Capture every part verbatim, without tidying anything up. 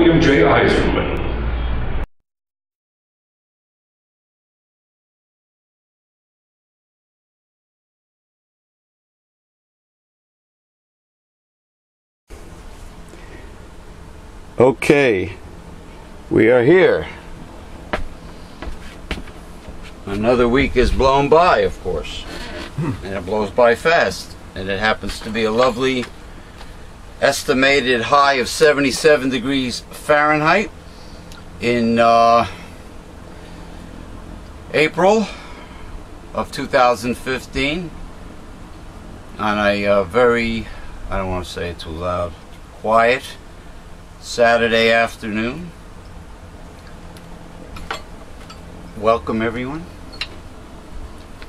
hope you enjoy our instrument. Okay, we are here. Another week is blown by, of course, and it blows by fast, and it happens to be a lovely estimated high of seventy-seven degrees Fahrenheit in uh, April of two thousand fifteen on a uh, very, I don't want to say it too loud, quiet Saturday afternoon. Welcome everyone.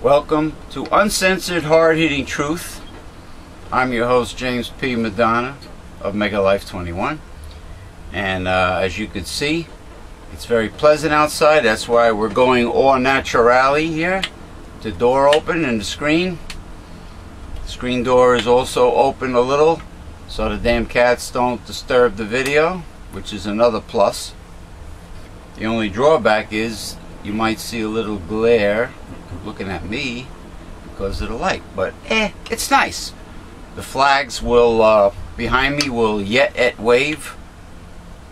Welcome to Uncensored Hard-Hitting Truth. I'm your host James P. Madonna of Mega Life twenty-one, and uh, as you can see, it's very pleasant outside. That's why we're going all naturally here. The door open and the screen. The screen door is also open a little, so the damn cats don't disturb the video, which is another plus. The only drawback is you might see a little glare looking at me because of the light, but eh, it's nice. The flags will, uh, behind me will yet et wave.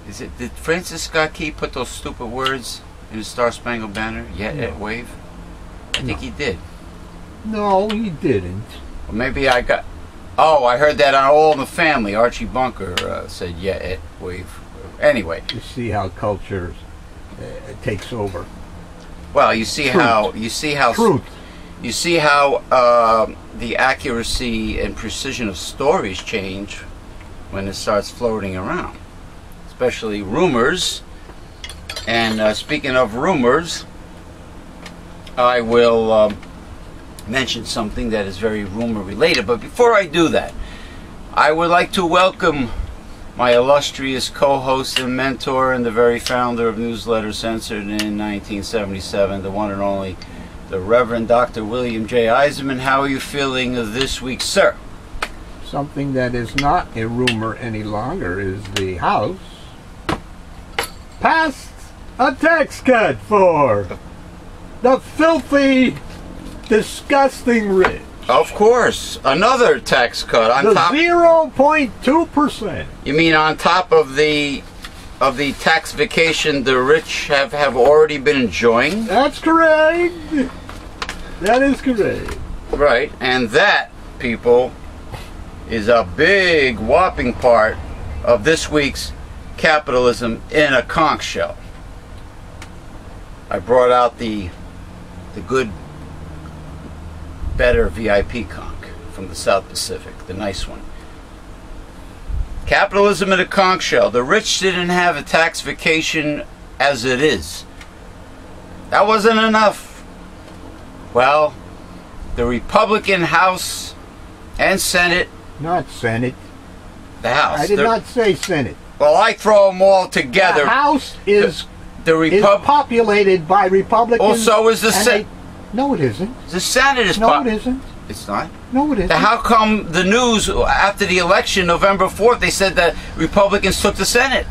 Is it, did Francis Scott Key put those stupid words in the Star Spangled Banner? Yet no. Et wave? I no. think he did. No, he didn't. Well, maybe I got... Oh, I heard that on All in the Family. Archie Bunker uh, said, yeah, it wave. Anyway. You see how culture uh, takes over. Well, you see Truth. how... You see how... Truth. You see how uh, the accuracy and precision of stories change when it starts floating around. Especially rumors. And uh, speaking of rumors, I will... Uh, mention something that is very rumor related, but before I do that, I would like to welcome my illustrious co-host and mentor and the very founder of Newsletter Censored in nineteen seventy-seven, the one and only, the Reverend Doctor William J. Eisenman. How are you feeling this week, sir? Something that is not a rumor any longer is the House passed a tax cut for the filthy, disgusting rich. Of course, another tax cut on the top. zero point two percent. You mean on top of the of the tax vacation the rich have have already been enjoying? That's correct. That is correct. Right, and that, people, is a big whopping part of this week's Capitalism in a Conch Shell. I brought out the the good, better V I P conch from the South Pacific, the nice one. Capitalism in a conch shell. The rich didn't have a tax vacation as it is. That wasn't enough. Well, the Republican House and Senate. Not Senate. The House. I did the, not say Senate. Well, I throw them all together. The House is, the, the is populated by Republicans. Also is the Senate. No, it isn't. The Senate is... No, it isn't. It's not? No, it isn't. How come the news after the election, November fourth, they said that Republicans took the Senate?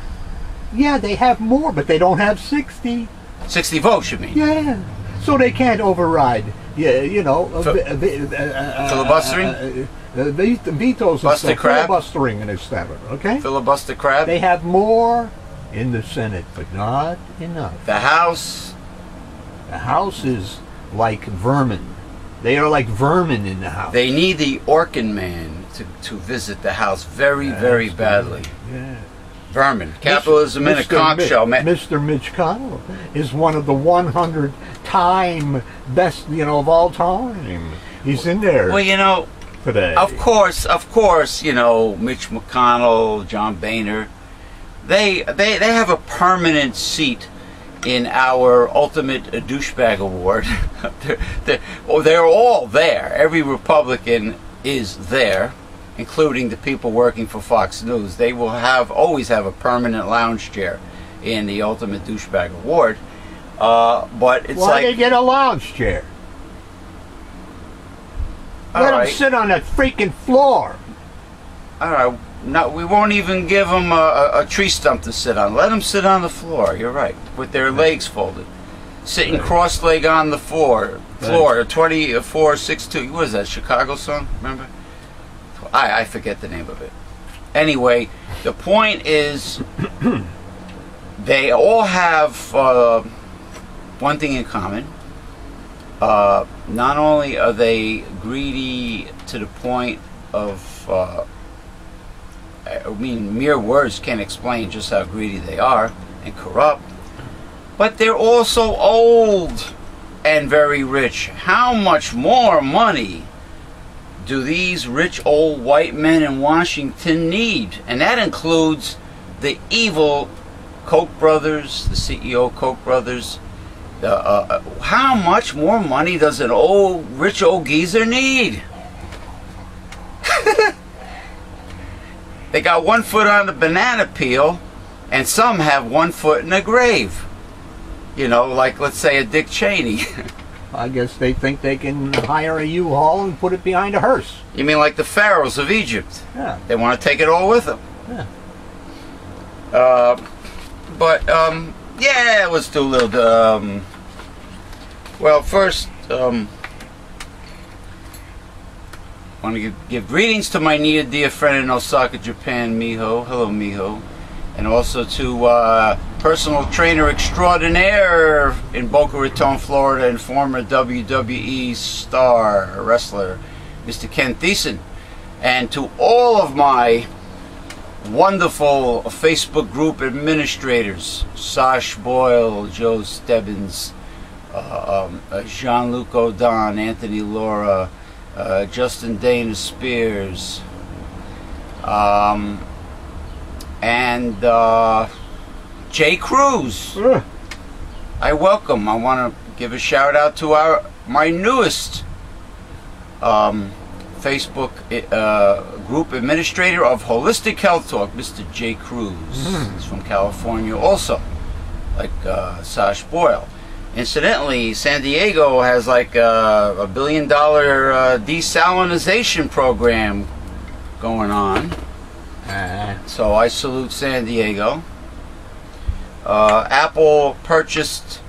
Yeah, they have more, but they don't have sixty. sixty votes, you mean? Yeah. So they can't override, yeah, you know... Uh, uh, uh, filibustering? Uh, uh, vetoes and stuff. Filibustering and stuff, okay? Filibuster crab? They have more in the Senate, but not enough. The House? The House is... like vermin. They are like vermin in the House. They need the Orkin man to, to visit the House very, yeah, very badly. Yeah. Vermin. Capitalism Mister in a conch shell. Mister Mitch Connell is one of the one hundred time best, you know, of all time. He's in there. Well, you know, today. Of course, of course, you know, Mitch McConnell, John Boehner, they, they, they have a permanent seat in our ultimate douchebag award. they're, they're, oh, they're all there. Every Republican is there, including the people working for Fox News. They will have always have a permanent lounge chair in the ultimate douchebag award. Uh, but it's Why like, they get a lounge chair? Let right. them sit on that freaking floor. All right. Not, we won't even give them a, a tree stump to sit on. Let them sit on the floor, you're right, with their legs folded. Sitting cross-legged on the floor, floor, twenty-four six two, what is that, Chicago song, remember? I, I forget the name of it. Anyway, the point is, they all have uh, one thing in common. Uh, not only are they greedy to the point of, uh, I mean, mere words can't explain just how greedy they are and corrupt, but they're also old and very rich. How much more money do these rich old white men in Washington need? And that includes the evil Koch brothers, the C E O Koch brothers. Uh, uh, how much more money does an old, rich old geezer need? They got one foot on the banana peel, and some have one foot in the grave. You know, like, let's say, a Dick Cheney. I guess they think they can hire a U-Haul and put it behind a hearse. You mean like the pharaohs of Egypt? Yeah. They want to take it all with them. Yeah. Uh, but, um... yeah, let's do a little, um, well, first, um, I want to give, give greetings to my near dear friend in Osaka, Japan, Miho. Hello, Miho. And also to uh, personal trainer extraordinaire in Boca Raton, Florida, and former W W E star wrestler, Mister Ken Thiessen. And to all of my wonderful Facebook group administrators, Sash Boyle, Joe Stebbins, uh, um, Jean-Luc Odon, Anthony Laura, uh, Justin Dana Spears, um, and uh, Jay Cruz. Uh. I welcome, I want to give a shout out to our my newest um, Facebook uh, group administrator of Holistic Health Talk, Mister Jay Cruz. Mm. He's from California also, like uh, Sash Boyle. Incidentally, San Diego has like uh, a billion dollar uh, desalinization program going on. Uh. So I salute San Diego. Uh, Apple purchased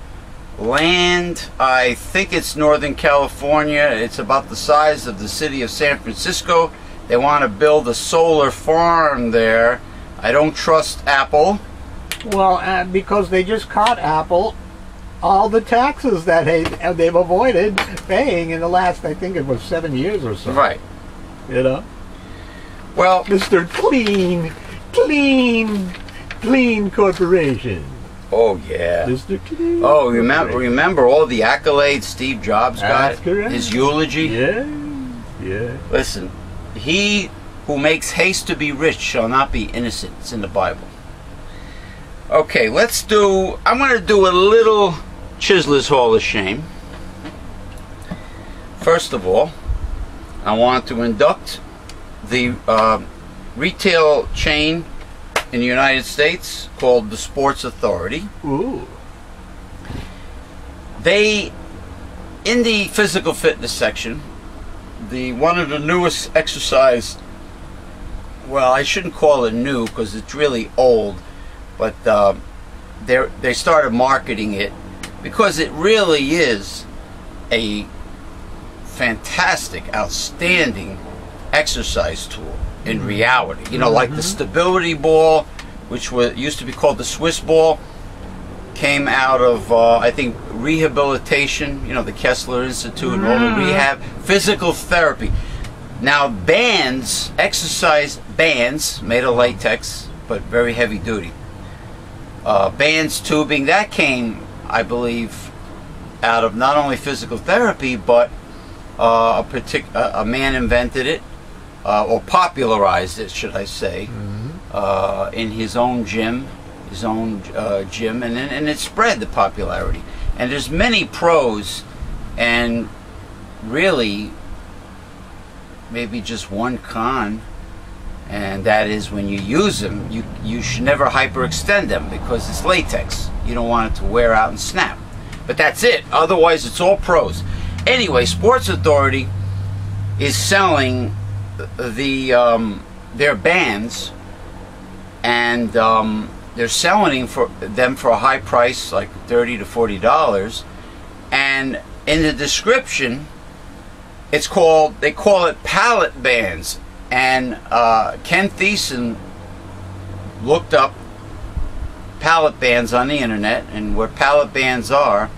land, I think it's Northern California. It's about the size of the city of San Francisco. They want to build a solar farm there. I don't trust Apple. Well, uh, because they just caught Apple all the taxes that they, they've avoided paying in the last, I think it was seven years or so. Right. You know? Well, Mister Clean, Clean, Clean Corporation. Oh yeah. Mister Clean. Oh, remember remember all the accolades Steve Jobs got? That's correct. His eulogy? Yeah. Yeah. Listen, he who makes haste to be rich shall not be innocent. It's in the Bible. Okay, let's do, I'm gonna do a little Chisler's Hall of Shame. First of all, I want to induct the uh, retail chain in the United States called the Sports Authority. Ooh. They, in the physical fitness section, the one of the newest exercise, well, I shouldn't call it new because it's really old, but uh, they they started marketing it because it really is a fantastic, outstanding exercise tool. In reality, you know, like the stability ball, which was used to be called the Swiss ball, came out of uh, I think rehabilitation, you know, the Kessler Institute and all the rehab, physical therapy. Now bands, exercise bands made of latex but very heavy duty, uh, bands, tubing, that came, I believe, out of not only physical therapy, but uh, a particular a man invented it. Uh, or popularized it, should I say, mm-hmm. uh, in his own gym, his own uh, gym, and, and it spread, the popularity. And there's many pros, and really, maybe just one con, and that is when you use them, you, you should never hyperextend them because it's latex. You don't want it to wear out and snap. But that's it. Otherwise, it's all pros. Anyway, Sports Authority is selling the um, their bands, and um, they're selling for them for a high price, like thirty to forty dollars, and in the description it's called, they call it pallet bands. And uh, Ken Thiessen looked up pallet bands on the internet, and what pallet bands are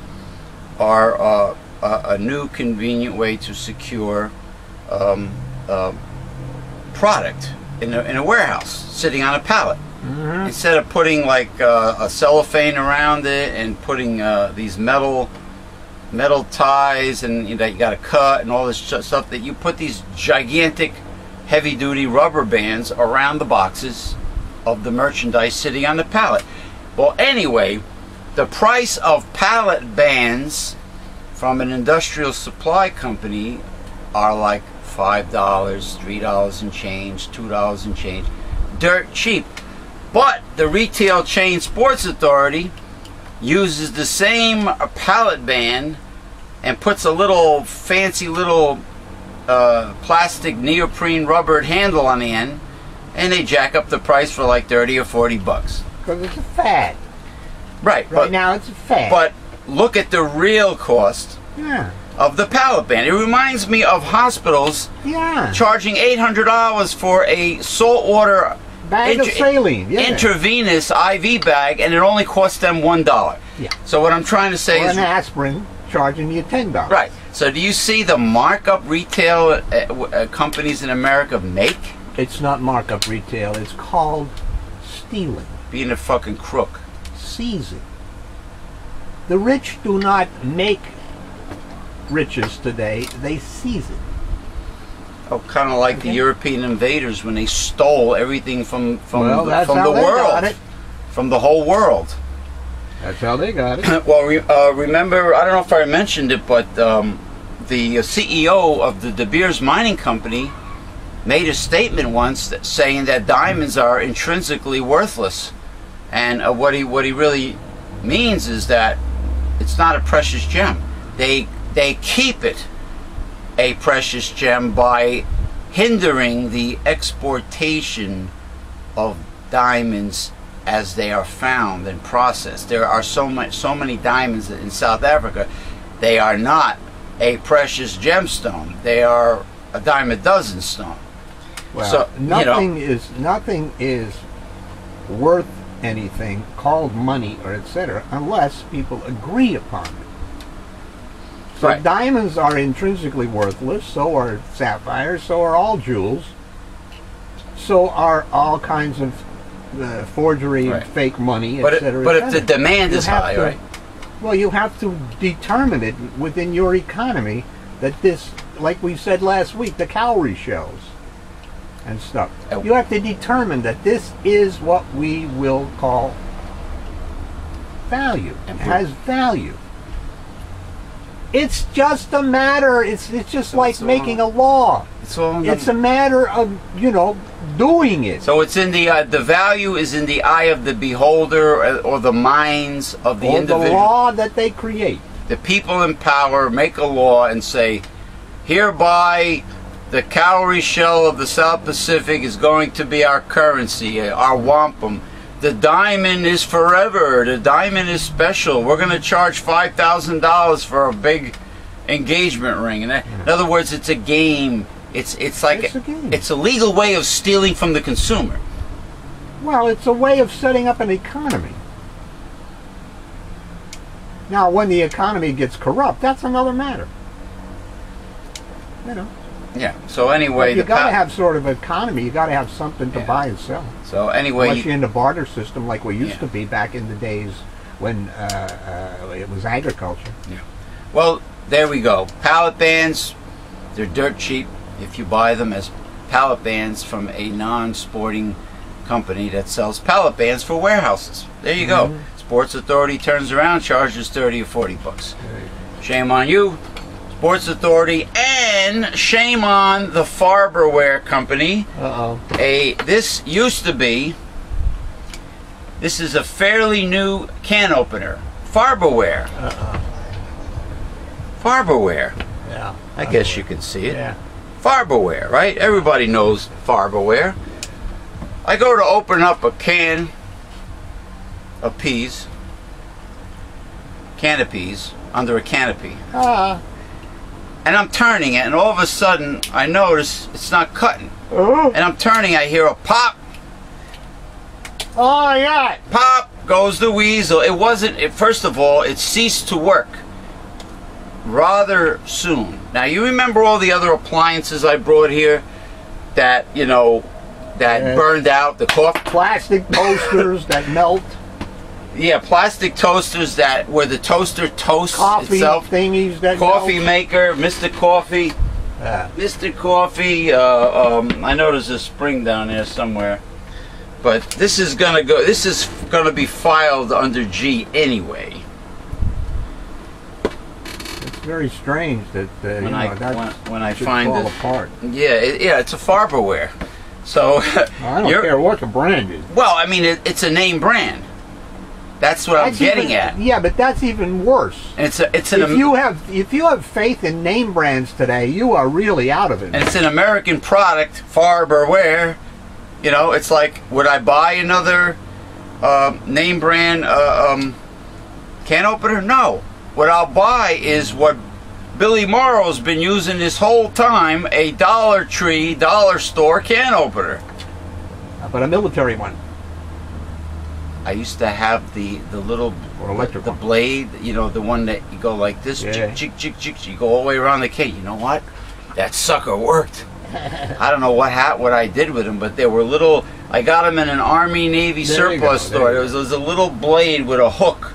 are uh, a new convenient way to secure um, uh, product in a, in a warehouse sitting on a pallet. Mm-hmm. Instead of putting like uh, a cellophane around it and putting uh, these metal metal ties and you know, you got to cut and all this stuff, that you put these gigantic heavy-duty rubber bands around the boxes of the merchandise sitting on the pallet. Well, anyway, the price of pallet bands from an industrial supply company are like five dollars, three dollars and change, two dollars and change. Dirt cheap. But the retail chain Sports Authority uses the same pallet band and puts a little fancy little uh, plastic neoprene rubber handle on the end, and they jack up the price for like thirty or forty bucks. Because it's a fad. Right. Right but, now it's a fad. But look at the real cost yeah. of the pallet band. It reminds me of hospitals yeah. charging eight hundred dollars for a saltwater bag of saline. Yeah. Intravenous I V bag, and it only costs them one dollar. Yeah. So what I'm trying to say or is... an aspirin charging you ten dollars. Right. So do you see the markup retail uh, uh, companies in America make? It's not markup retail. It's called stealing. Being a fucking crook. Seizing. The rich do not make riches today. They seize it. Oh, kind of like okay. the European invaders when they stole everything from from well, the, from the world, from the whole world. That's how they got it. Well, re uh, remember, I don't know if I mentioned it, but um, the C E O of the De Beers Mining Company made a statement once that, saying that diamonds are intrinsically worthless, and uh, what he what he really means is that it's not a precious gem. They they keep it a precious gem by hindering the exportation of diamonds as they are found and processed. There are so much so many diamonds in South Africa. They are not a precious gemstone. They are a dime a dozen stone. Well, so, nothing you know, is nothing is worth anything called money or et cetera unless people agree upon it. So right. diamonds are intrinsically worthless, so are sapphires, so are all jewels, so are all kinds of uh, forgery right. and fake money, et cetera. But, et but if the demand you is high, to, right? Well, you have to determine it within your economy that this, like we said last week, the calorie shows and stuff. You have to determine that this is what we will call value. It has value. It's just a matter, it's, it's just so like it's making a law. It's, all it's a matter of, you know, doing it. So it's in the, uh, the value is in the eye of the beholder or, or the minds of the or individual. the law that they create. The people in power make a law and say, hereby the cowrie shell of the South Pacific is going to be our currency, our wampum. The diamond is forever. The diamond is special. We're going to charge five thousand dollars for a big engagement ring. And that, in other words, it's a game. It's it's like it's a, game. It's a legal way of stealing from the consumer. Well, it's a way of setting up an economy. Now, when the economy gets corrupt, that's another matter. You know. Yeah. So anyway, you got to have sort of economy. You got to have something to yeah. buy and sell. So anyway, unless you, you're in the barter system like we used yeah. to be back in the days when uh, uh, it was agriculture. Yeah. Well, there we go. Pallet bands. They're dirt cheap if you buy them as pallet bands from a non-sporting company that sells pallet bands for warehouses. There you mm-hmm. go. Sports Authority turns around, charges thirty or forty bucks. Shame on you, Sports Authority, and shame on the Farberware Company. Uh-oh. A, this used to be, this is a fairly new can opener. Farberware. Uh-oh. Farberware. Yeah. I guess you can see it. Yeah. Farberware, right? Everybody knows Farberware. I go to open up a can of peas, can of peas, under a canopy. Ah. And I'm turning it, and all of a sudden I notice it's not cutting. Ooh. And I'm turning, I hear a pop. Oh yeah! Pop goes the weasel. It wasn't. It, first of all, it ceased to work rather soon. Now you remember all the other appliances I brought here that you know that yeah. burned out, the coffee, plastic toasters that melt. Yeah, plastic toasters that where the toaster toasts coffee itself. Thingies that coffee melt. Maker, Mister Coffee. Yeah. Mister Coffee. Uh, um, I know there's a spring down there somewhere, but this is gonna go. This is gonna be filed under G anyway. It's very strange that uh, when you know, I that when, when I find fall this, apart. Yeah, it, yeah, it's a Farberware. So I don't care what the brand is. Well, I mean, it, it's a name brand. That's what that's I'm getting even, at. Yeah, but that's even worse. And it's a, it's an if you have if you have faith in name brands today, you are really out of it. And it's an American product, Farberware. You know, it's like, would I buy another uh, name brand uh, um, can opener? No. What I'll buy is what Billy Morrow's been using this whole time, a Dollar Tree, dollar store can opener. But a military one. I used to have the the little or electric the one. blade, you know, the one that you go like this, yeah. chick, chick, chick, chick, you go all the way around the cake. You know what? That sucker worked. I don't know what hat what I did with them, but they were little. I got them in an Army Navy there surplus store. There, there, was, there was a little blade with a hook,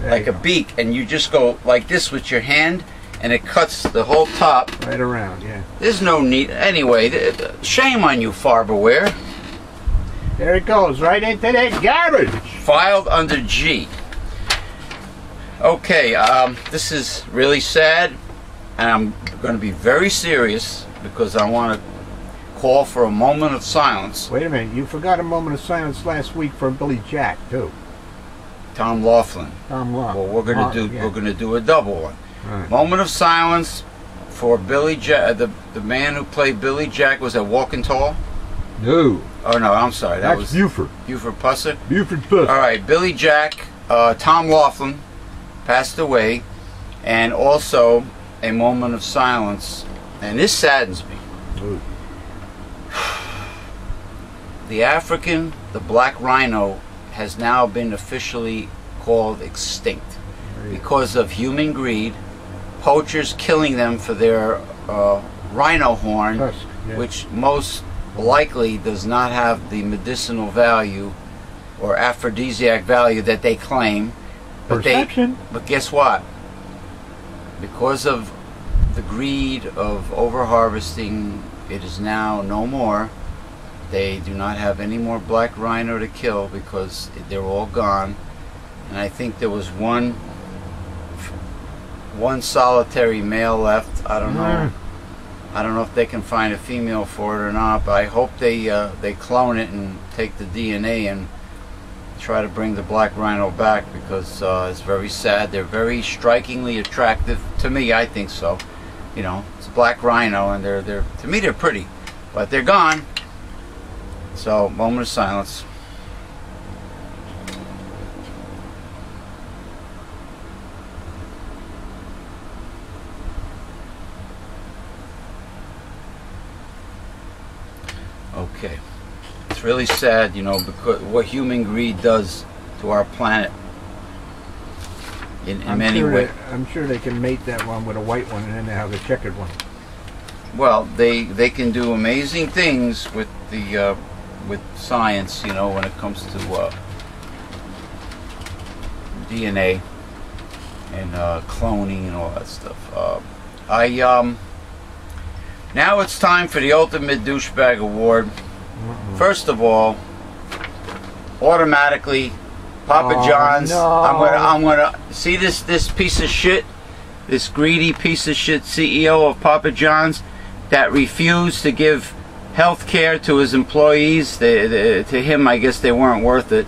there like a beak, and you just go like this with your hand, and it cuts the whole top right around. Yeah. There's no need. Anyway, shame on you, Farberware. There it goes, right into that garbage. Filed under G. Okay, um, this is really sad, and I'm going to be very serious because I want to call for a moment of silence. Wait a minute, you forgot a moment of silence last week for Billy Jack too. Tom Laughlin. Tom Laughlin. Well, we're going to do yeah. we're going to do a double one. Right. Moment of silence for Billy Jack. The the man who played Billy Jack was at Walking Tall. No. Oh no, I'm sorry. That That's was Buford. Buford Pusset. Buford Pusset. All right, Billy Jack, uh, Tom Laughlin passed away, and also a moment of silence, and this saddens me. Ooh. The African, the black rhino, has now been officially called extinct because of human greed, poachers killing them for their uh, rhino horn, Tusk, yeah. which most likely does not have the medicinal value or aphrodisiac value that they claim. But Perception. They, but guess what? Because of the greed of over-harvesting, it is now no more. They do not have any more black rhino to kill because they're all gone. And I think there was one one solitary male left. I don't know. I don't know if they can find a female for it or not, but I hope they uh, they clone it and take the D N A and try to bring the black rhino back, because uh, it's very sad. They're very strikingly attractive to me. I think so. You know, it's a black rhino, and they're they're to me they're pretty, but they're gone. So, moment of silence. Okay, it's really sad, you know, because what human greed does to our planet in, in many ways. I'm sure they can mate that one with a white one, and then they have a checkered one. Well, they they can do amazing things with the uh, with science, you know, when it comes to uh, D N A and uh, cloning and all that stuff. Uh, I um. Now it's time for the Ultimate Douchebag Award. Mm-mm. First of all, automatically, Papa oh, John's. No. I'm gonna, I'm gonna see this this piece of shit, this greedy piece of shit C E O of Papa John's that refused to give health care to his employees. They, they, to him, I guess they weren't worth it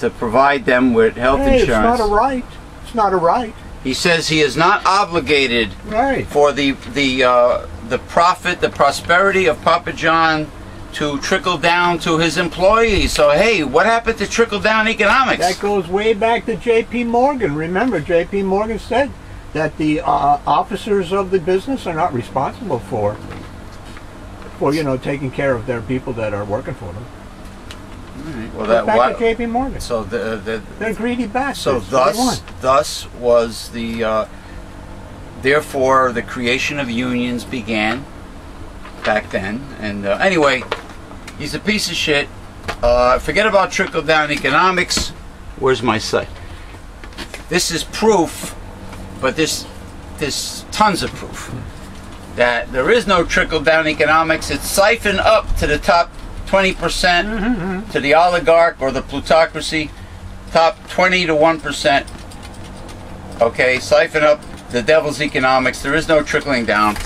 to provide them with health hey, insurance. It's not a right. It's not a right. He says he is not obligated right. for the the. Uh, the profit, the prosperity of Papa John to trickle down to his employees. So hey, what happened to trickle down economics? That goes way back to J P Morgan. Remember, J P Morgan said that the uh, officers of the business are not responsible for, for you know, taking care of their people that are working for them. Right. Well, that, back what, to J P Morgan. So the, the, they're greedy bastards. So thus, thus was the, uh, therefore, the creation of unions began back then. And uh, anyway, he's a piece of shit. Uh, forget about trickle down economics. Where's my site? This is proof, but this, there's tons of proof that there is no trickle down economics. It's siphoned up to the top twenty percent, mm-hmm, to the oligarch or the plutocracy, top twenty to one percent. Okay, siphon up the devil's economics. There is no trickling down.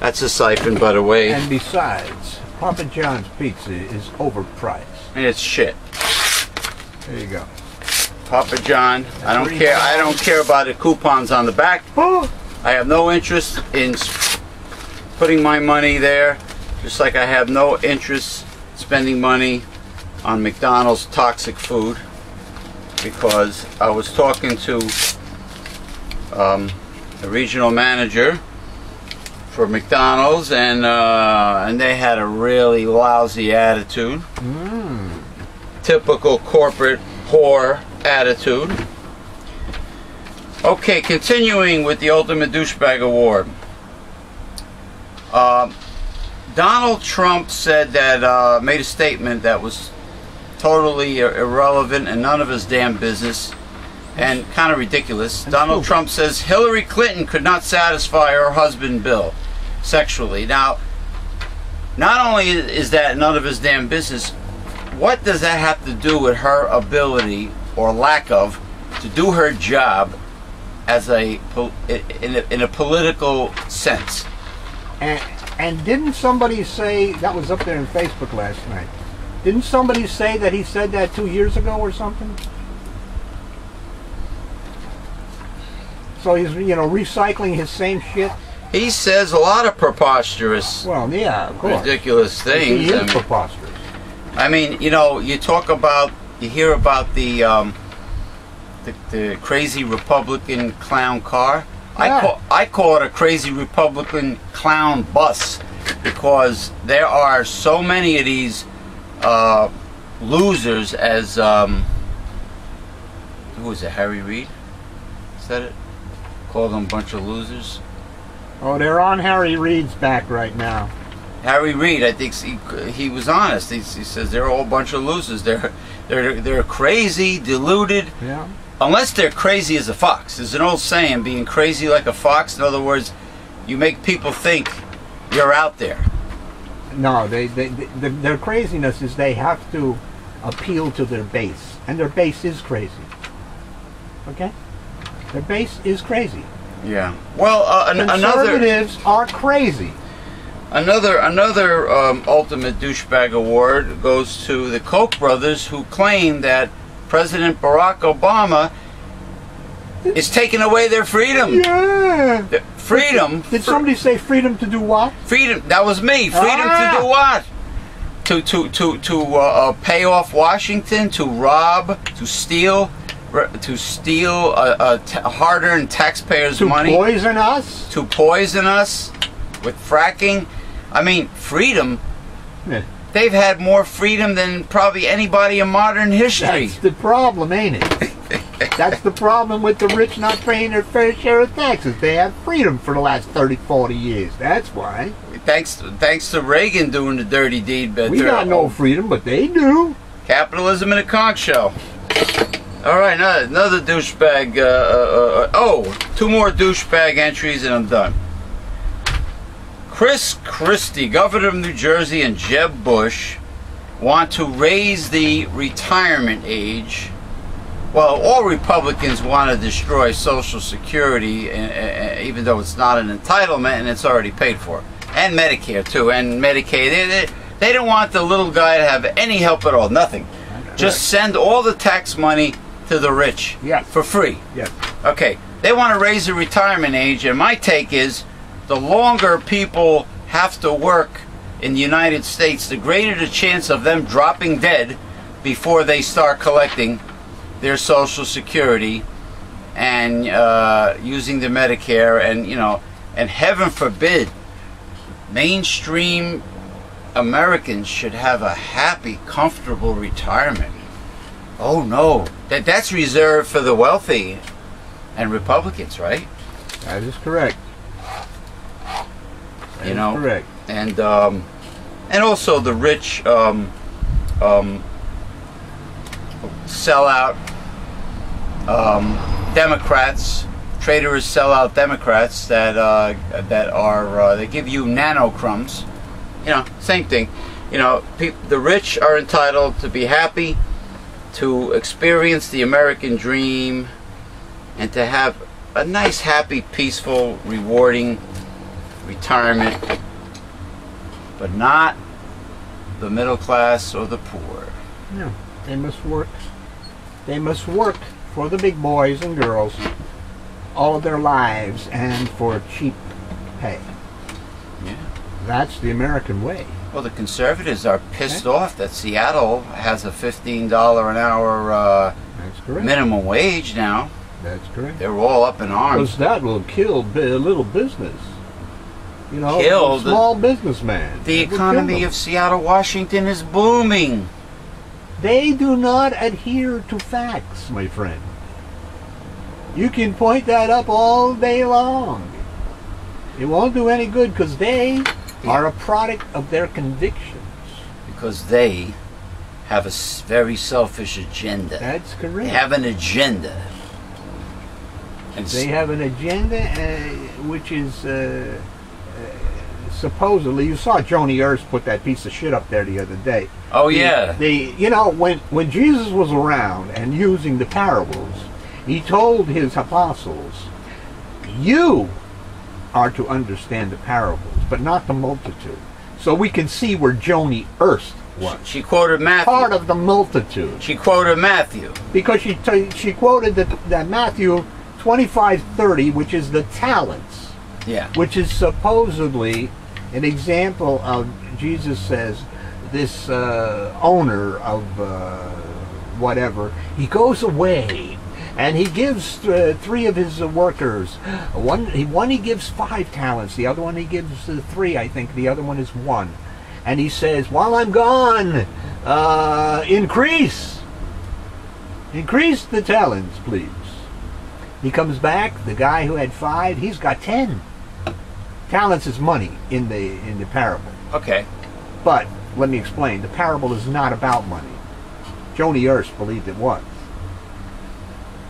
That's a siphon, by the way. And besides, Papa John's pizza is overpriced. And it's shit. There you go. Papa John. That's I don't care. I don't care about the coupons on the back. Oh. I have no interest in putting my money there, just like I have no interest spending money on McDonald's toxic food, because I was talking to um, a regional manager for McDonald's, and uh, and they had a really lousy attitude, mm. typical corporate whore attitude. Okay, continuing with the Ultimate Douchebag Award. Uh, Donald Trump said that, uh, made a statement that was totally ir irrelevant and none of his damn business, and kind of ridiculous. That's Donald cool. Trump says Hillary Clinton could not satisfy her husband Bill sexually. Now, not only is that none of his damn business, what does that have to do with her ability or lack of to do her job as a in a, in a political sense? And And didn't somebody say, that was up there in Facebook last night, didn't somebody say that he said that two years ago or something? So he's, you know, recycling his same shit? He says a lot of preposterous, well, yeah, of course, ridiculous things. He is I mean, preposterous. I mean, you know, you talk about, you hear about the, um, the, the crazy Republican clown car. I call, I call it a crazy Republican clown bus, because there are so many of these uh, losers, as, um, who was it, Harry Reid said it? Called them a bunch of losers. Oh, they're on Harry Reid's back right now. Harry Reid, I think he, he was honest. He, he says they're all a bunch of losers. They're, they're, they're crazy, deluded. Yeah. Unless they're crazy as a fox. There's an old saying, being crazy like a fox. In other words, you make people think you're out there. No, they, they, they, their craziness is they have to appeal to their base. And their base is crazy. Okay? Their base is crazy. Yeah. Well, uh, an, Conservatives another, are crazy. Another, another um, Ultimate Douchebag Award goes to the Koch brothers, who claim that President Barack Obama is taking away their freedom. Yeah. The freedom. Did, did somebody say freedom to do what? Freedom. That was me. Freedom ah. to do what? To to to to uh, pay off Washington, to rob, to steal, to steal uh, uh, t hard-earned taxpayers' to money. To poison us. To poison us with fracking. I mean, freedom. Yeah. They've had more freedom than probably anybody in modern history. That's the problem, ain't it? That's the problem with the rich not paying their fair share of taxes. They have freedom for the last thirty, forty years. That's why. Thanks to, thanks to Reagan doing the dirty deed. But we got no freedom, but they do. Capitalism in a conch shell. All right, another, another douchebag. Uh, uh, uh, oh, two more douchebag entries and I'm done. Chris Christie, governor of New Jersey, and Jeb Bush want to raise the retirement age. Well, all Republicans want to destroy Social Security, and, uh, even though it's not an entitlement and it's already paid for. And Medicare, too, and Medicaid. They, they, they don't want the little guy to have any help at all, nothing. That's Just correct. Send all the tax money to the rich yeah. for free. Yeah. Okay, they want to raise the retirement age, and my take is, the longer people have to work in the United States, the greater the chance of them dropping dead before they start collecting their Social Security and uh, using the Medicare. And, you know, and heaven forbid, mainstream Americans should have a happy, comfortable retirement. Oh no, that that's reserved for the wealthy and Republicans, right? That is correct. That you know, is correct. And um, and also the rich um, um, sell out um, Democrats, traitors sell out Democrats that uh, that are uh, they give you nano crumbs. You know, same thing. You know, pe the rich are entitled to be happy, to experience the American dream, and to have a nice, happy, peaceful, rewarding retirement, but not the middle class or the poor. No, they must work. They must work for the big boys and girls all of their lives and for cheap pay. Yeah. That's the American way. Well, the conservatives are pissed okay. off that Seattle has a fifteen dollar an hour uh, minimum wage now. That's correct. They're all up in arms. Because that will kill a little business. You know, kill a small the, businessman. The that economy of Seattle, Washington is booming. They do not adhere to facts, my friend. You can point that up all day long. It won't do any good because they are a product of their convictions. Because they have a very selfish agenda. That's correct. They have an agenda. And they have an agenda uh, which is uh, uh, supposedly, you saw Joni Ernst put that piece of shit up there the other day. Oh the, yeah. The, you know, when, when Jesus was around and using the parables, he told his apostles, you are to understand the parables, but not the multitude. So we can see where Joni Ernst was. She, she quoted Matthew. Part of the multitude. She quoted Matthew. Because she t she quoted that that Matthew twenty-five thirty, which is the talents. Yeah. Which is supposedly an example of, Jesus says, this uh, owner of uh, whatever, he goes away and he gives uh, three of his uh, workers. One he, one he gives five talents, the other one he gives uh, three, I think, the other one is one. And he says, while I'm gone, uh, increase. Increase the talents, please. He comes back, the guy who had five, he's got ten. Talents is money in the, in the parable. Okay. But, let me explain, the parable is not about money. Joni Ernst believed it was.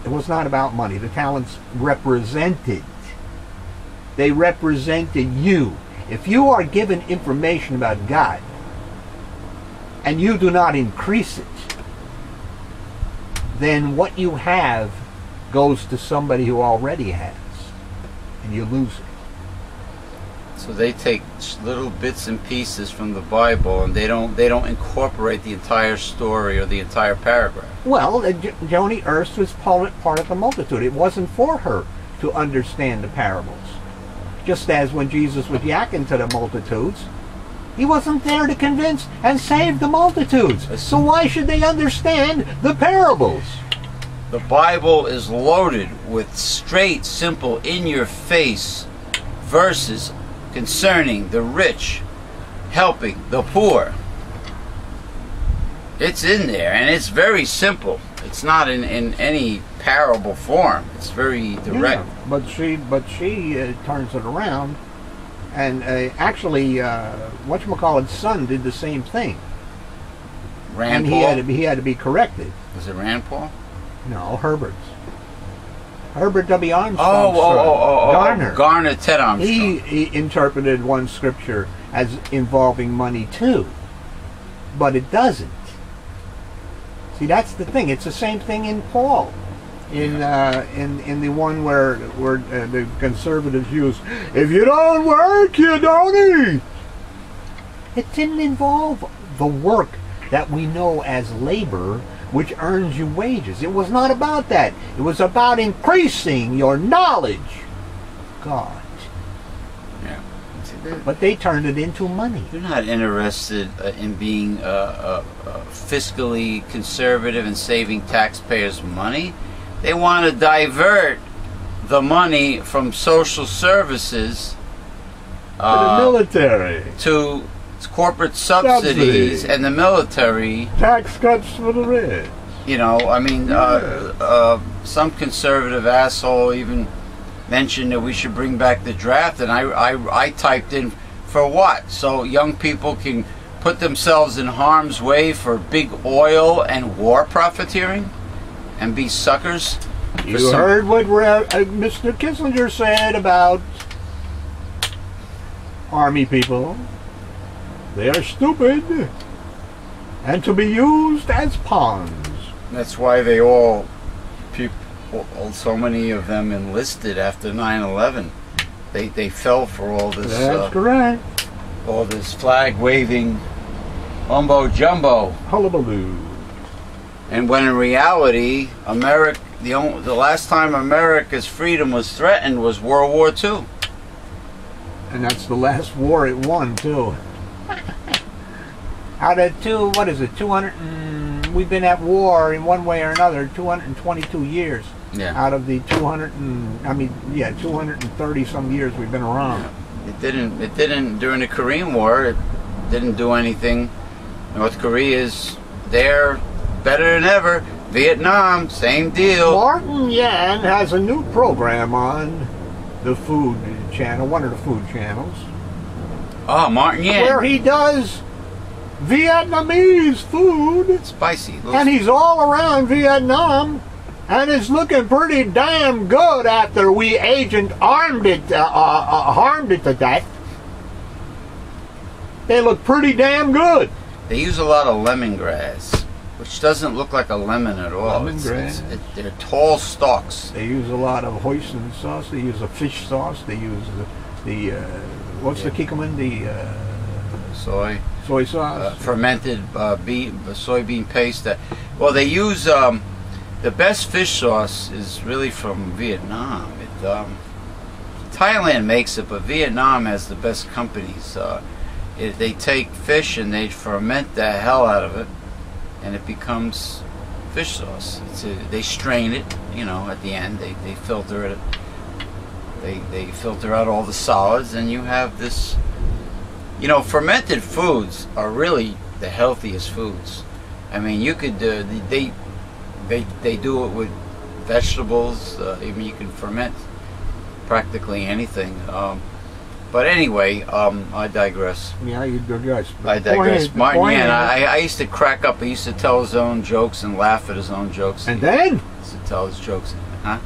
It was not about money. The talents represented. They represented you. If you are given information about God and you do not increase it, then what you have goes to somebody who already has, and you lose it. So they take little bits and pieces from the Bible, and they don't they don't incorporate the entire story or the entire paragraph. Well, Joni Ernst was part of the multitude. It wasn't for her to understand the parables. Just as when Jesus was yakking to the multitudes, he wasn't there to convince and save the multitudes. So why should they understand the parables? The Bible is loaded with straight, simple, in-your-face verses concerning the rich helping the poor. It's in there, and it's very simple. It's not in, in any parable form. It's very direct. Yeah, but she, but she uh, turns it around, and uh, actually, uh, whatchamacallit's son did the same thing. Rand Paul? And he had to be, he had to be corrected. Was it Rand Paul? No, Herbert's. Herbert W. Armstrong. Oh, oh, oh, oh, Garner. Garner Ted Armstrong. He, he interpreted one scripture as involving money too, but it doesn't. See, that's the thing. It's the same thing in Paul, in uh, in in the one where where uh, the conservatives use, if you don't work, you don't eat. It didn't involve the work that we know as labor, which earns you wages. It was not about that. It was about increasing your knowledge of God. Yeah, but they turned it into money. They're not interested uh, in being uh, uh, uh, fiscally conservative and saving taxpayers' money. They want to divert the money from social services uh, to the military, to corporate subsidies, subsidies and the military. Tax cuts for the rich. You know, I mean, yeah. uh, uh, some conservative asshole even mentioned that we should bring back the draft, and I, I, I typed in, for what? So young people can put themselves in harm's way for big oil and war profiteering and be suckers? You heard what uh, Mister Kissinger said about army people. They are stupid and to be used as pawns. That's why they all, people, so many of them enlisted after nine eleven. They they fell for all this. That's uh, correct. All this flag waving, mumbo jumbo, hullabaloo. And when in reality, America, the only, the last time America's freedom was threatened was World War Two. And that's the last war it won too. Out of two, what is it, two hundred? We've been at war in one way or another two hundred twenty-two years. Yeah. Out of the two hundred, and, I mean, yeah, two hundred thirty some years we've been around. Yeah. It didn't. It didn't during the Korean War. It didn't do anything. North Korea is there, better than ever. Vietnam, same deal. Martin Yan has a new program on the Food Channel, one of the Food Channels. Oh, Martin Yan. Where he does Vietnamese food. Spicy. And he's all around Vietnam and it's looking pretty damn good after we agent armed it, uh, uh, harmed it to death. They look pretty damn good. They use a lot of lemongrass, which doesn't look like a lemon at all. Lemongrass. It's, it's, it, they're tall stalks. They use a lot of hoisin sauce. They use a fish sauce. They use the, the uh, what's yeah. the kikkoman? The uh, soy. Soy sauce, uh, fermented uh, bean, soybean paste. That, well, they use um, the best fish sauce is really from Vietnam. It, um, Thailand makes it, but Vietnam has the best companies. Uh, it, they take fish and they ferment the hell out of it, and it becomes fish sauce. It's a, they strain it, you know. At the end, they they filter it. They they filter out all the solids, and you have this. You know, fermented foods are really the healthiest foods. I mean, you could uh, they they they do it with vegetables. Uh, I mean, you can ferment practically anything. Um, but anyway, um, I digress. Yeah, you digress. I digress. Martin Yan, I, I used to crack up. He used to tell his own jokes and laugh at his own jokes. And then he used to tell his jokes, huh?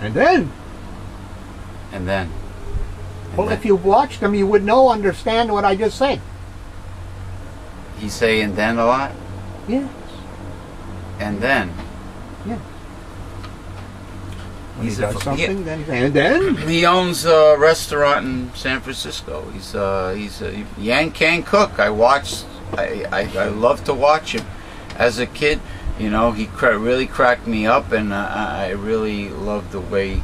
And then. And then. Well, if you watched them, you would know, understand what I just said. He's saying then a lot? Yes. And then? Yeah. When he's he does something, he, then, and then? He owns a restaurant in San Francisco. He's uh, he's a Yan Can cook. I watched, I, I, I love to watch him. As a kid, you know, he cra really cracked me up, and uh, I really loved the way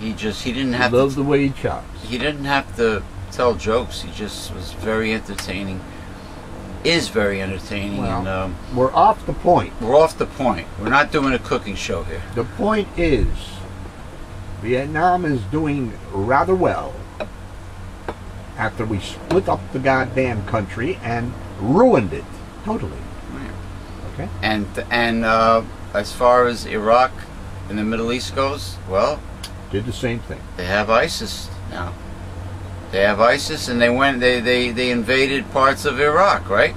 He just, he didn't have to. He loves the way he chops. He didn't have to tell jokes. He just was very entertaining. Is very entertaining. Well, and, um, we're off the point. We're off the point. We're not doing a cooking show here. The point is, Vietnam is doing rather well after we split up the goddamn country and ruined it totally. Right. Okay. And, and uh, as far as Iraq and the Middle East goes, well, did the same thing. They have ISIS now. They have ISIS, and they went. They they they invaded parts of Iraq, right?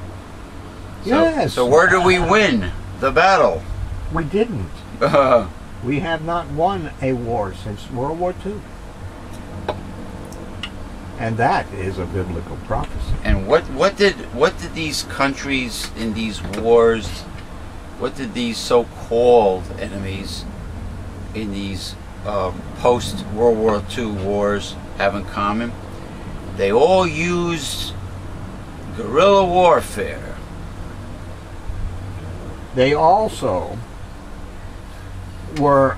So, yes. So where do we win the battle? We didn't. Uh, we have not won a war since World War Two, and that is a biblical prophecy. And what what did what did these countries in these wars? What did these so-called enemies in these Um, post World War Two wars have in common? They all used guerrilla warfare. They also were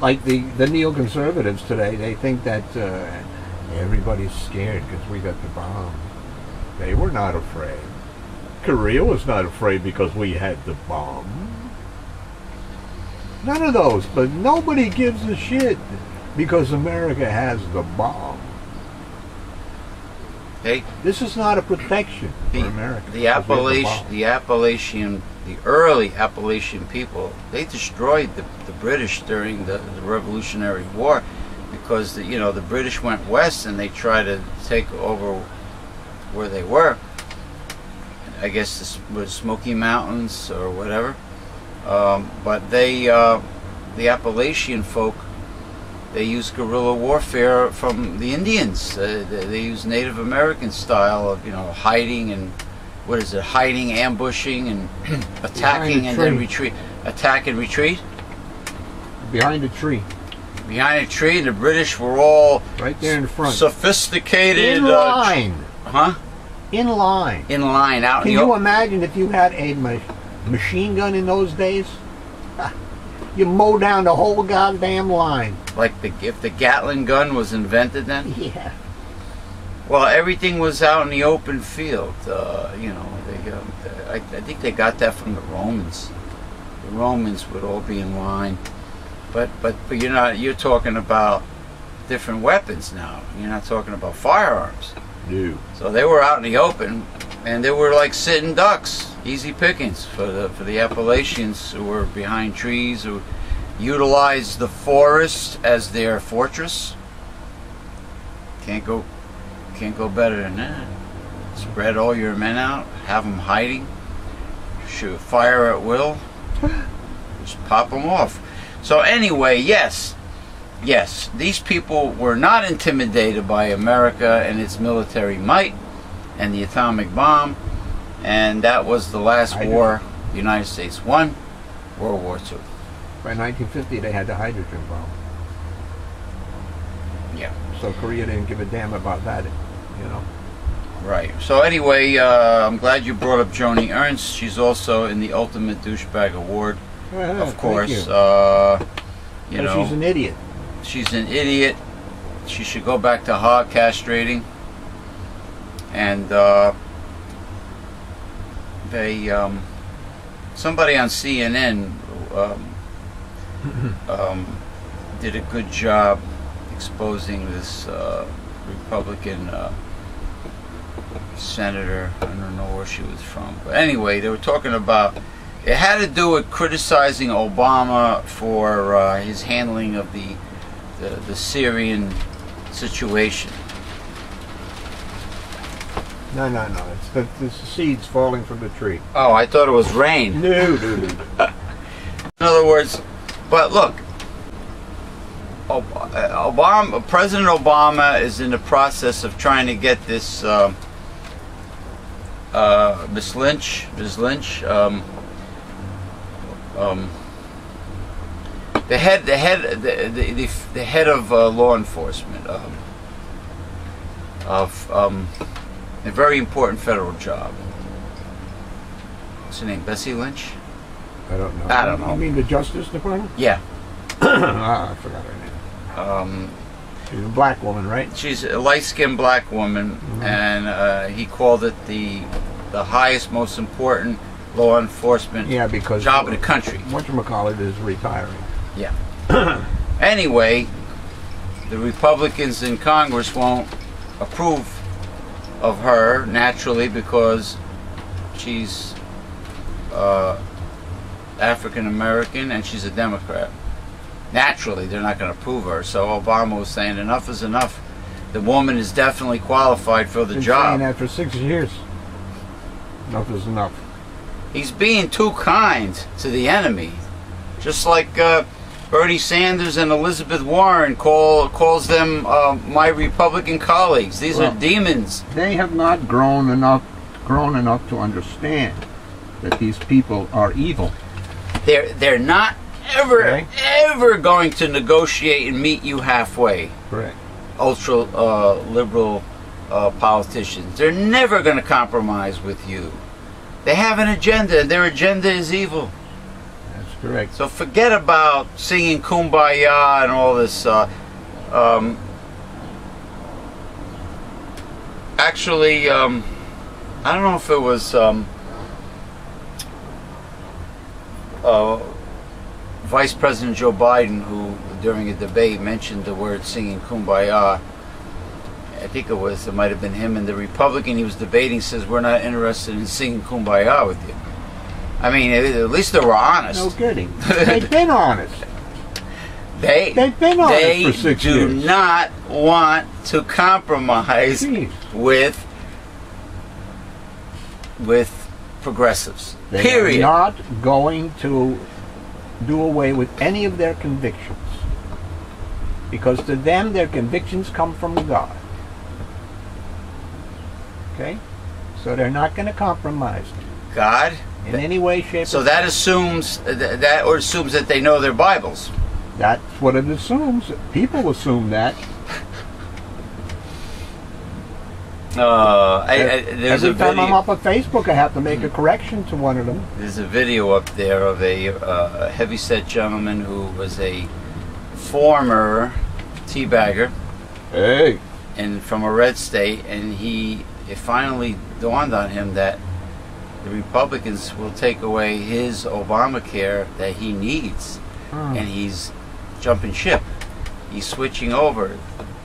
like the the neoconservatives today. They think that uh, Everybody's scared because we got the bomb. They were not afraid. Korea was not afraid because we had the bomb. None of those, but nobody gives a shit because America has the bomb. They, this is not a protection the, for America. The, Appalach the Appalachian, the early Appalachian people, they destroyed the, the British during the, the Revolutionary War because the, you know, the British went west and they tried to take over where they were. I guess this was Smoky Mountains or whatever. Um, but they, uh, the Appalachian folk, they used guerrilla warfare from the Indians. Uh, they, they used Native American style of, you know, hiding and, what is it, hiding, ambushing, and attacking and then retreat. Attack and retreat? Behind a tree. Behind a tree, and the British were all right there in front. Sophisticated. In line. Uh, huh? In line. In line. Out. Can you imagine if you had a ma machine gun in those days? You mow down the whole goddamn line. Like the, if the Gatling gun was invented then? Yeah. Well, everything was out in the open field. Uh, you know, they, uh, they, I, I think they got that from the Romans. The Romans would all be in line. But but but you're not. You're talking about different weapons now. You're not talking about firearms. No. So they were out in the open, and they were like sitting ducks. Easy pickings for the for the Appalachians who were behind trees, who utilized the forest as their fortress. Can't go, can't go better than that. Spread all your men out, have them hiding, shoot fire at will, just pop them off. So anyway, yes, yes, these people were not intimidated by America and its military might and the atomic bomb. And that was the last hydrogen. war the United States won, World War Two. By nineteen fifty, they had the hydrogen bomb. Yeah. So Korea didn't give a damn about that, you know. Right. So anyway, uh, I'm glad you brought up Joni Ernst. She's also in the Ultimate Douchebag Award, uh, of course. You, uh, you know, she's an idiot. She's an idiot. She should go back to hog castrating. And... Uh, They, um, somebody on C N N um, um, did a good job exposing this uh, Republican uh, senator. I don't know where she was from. But anyway, they were talking about, it had to do with criticizing Obama for uh, his handling of the, the, the Syrian situation. No, no, no. It's the, the seeds falling from the tree. Oh, I thought it was rain. No, no, no. In other words, but look, Obama, President Obama is in the process of trying to get this uh, uh, Miss Lynch, Miz Lynch, um, um, the head, the head, the the, the, the head of uh, law enforcement um, of. Um, A very important federal job. What's her name? Bessie Lynch? I don't know. I don't know. You mean the Justice Department? Yeah. Ah, I forgot her name. Um, she's a black woman, right? She's a light-skinned black woman, mm-hmm. and uh, he called it the the highest, most important law enforcement yeah, because job in the country. Whatchamacallit is retiring. Yeah. Anyway, the Republicans in Congress won't approve of her, naturally, because she's uh, African-American and she's a Democrat. Naturally, they're not going to approve her. So Obama was saying enough is enough. The woman is definitely qualified for the Been job. Saying after six years, enough is enough. He's being too kind to the enemy. Just like uh, Bernie Sanders and Elizabeth Warren call calls them uh, my Republican colleagues. These well, are demons. They have not grown enough, grown enough to understand that these people are evil. They're they're not ever okay. ever going to negotiate and meet you halfway. Correct. Ultra uh, liberal uh, politicians. They're never going to compromise with you. They have an agenda, and their agenda is evil. Correct. So forget about singing Kumbaya and all this. Uh, um, actually, um, I don't know if it was um, uh, Vice President Joe Biden who, during a debate, mentioned the word singing Kumbaya. I think it was, it might have been him, and the Republican he was debating says, "We're not interested in singing Kumbaya with you." I mean, at least they were honest. No kidding. They've been honest. They, They've been honest they for six do years. Not want to compromise Jeez. with with progressives. They Period. Are not going to do away with any of their convictions, because to them their convictions come from God. Okay, so they're not going to compromise. God, in that, any way, shape. So or that form. assumes th that, or assumes that they know their Bibles. That's what it assumes. People assume that. Uh, I, I, there's Every a video. time I'm up on Facebook, I have to make a correction to one of them. There's a video up there of a uh, heavyset gentleman who was a former teabagger. Hey. And from a red state, and he it finally dawned on him that the Republicans will take away his Obamacare that he needs. And he's jumping ship. He's switching over,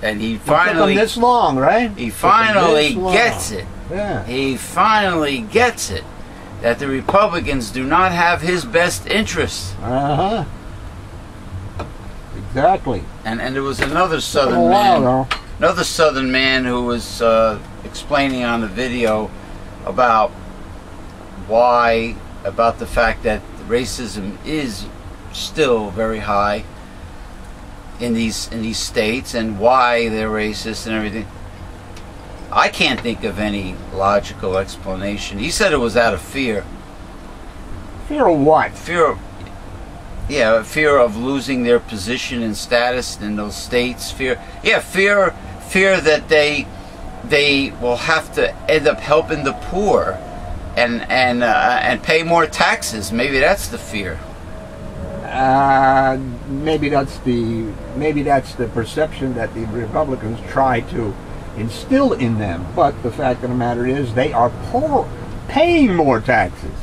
and he finally this long, right? He finally gets it. Yeah. He finally gets it that the Republicans do not have his best interests. Uh huh. Exactly. And and there was another Southern man, another Southern man who was uh, explaining on the video about why, about the fact that racism is still very high in these in these states, and why they're racist and everything. I can't think of any logical explanation. He said it was out of fear. Fear of what? Fear of, yeah, fear of losing their position and status in those states. Fear, yeah, fear, fear that they they will have to end up helping the poor and and uh, and pay more taxes. Maybe that's the fear. Uh, maybe that's the maybe that's the perception that the Republicans try to instill in them. But the fact of the matter is, they are poor, paying more taxes,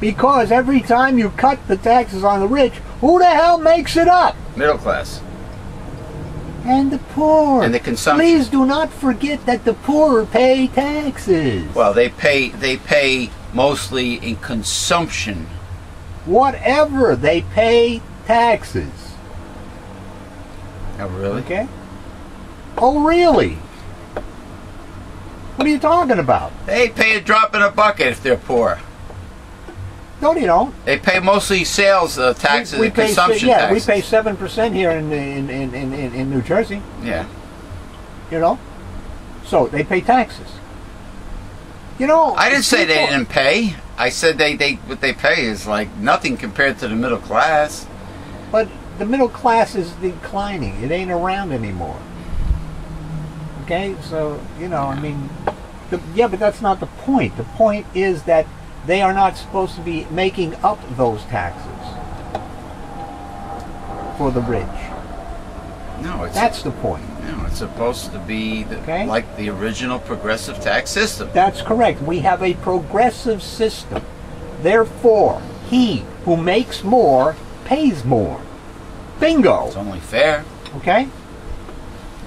because every time you cut the taxes on the rich, who the hell makes it up? Middle class and the poor and the consumption. Please do not forget that the poor pay taxes. Well, they pay they pay mostly in consumption. Whatever, they pay taxes. Oh, really? Okay. Oh, really? What are you talking about? They pay a drop in a bucket if they're poor. No, they don't. They pay mostly sales uh, taxes we, we and pay, consumption yeah, taxes. Yeah, we pay seven percent here in in, in in in New Jersey. Yeah. You know, so they pay taxes. You know, I didn't say they didn't pay. I said they, they what they pay is like nothing compared to the middle class. But the middle class is declining. It ain't around anymore. Okay, so you know, I mean, the, yeah, but that's not the point. The point is that they are not supposed to be making up those taxes for the rich. No, it's that's the point. No, it's supposed to be the, okay. like the original progressive tax system. That's correct. We have a progressive system. Therefore, he who makes more pays more. Bingo. It's only fair. Okay?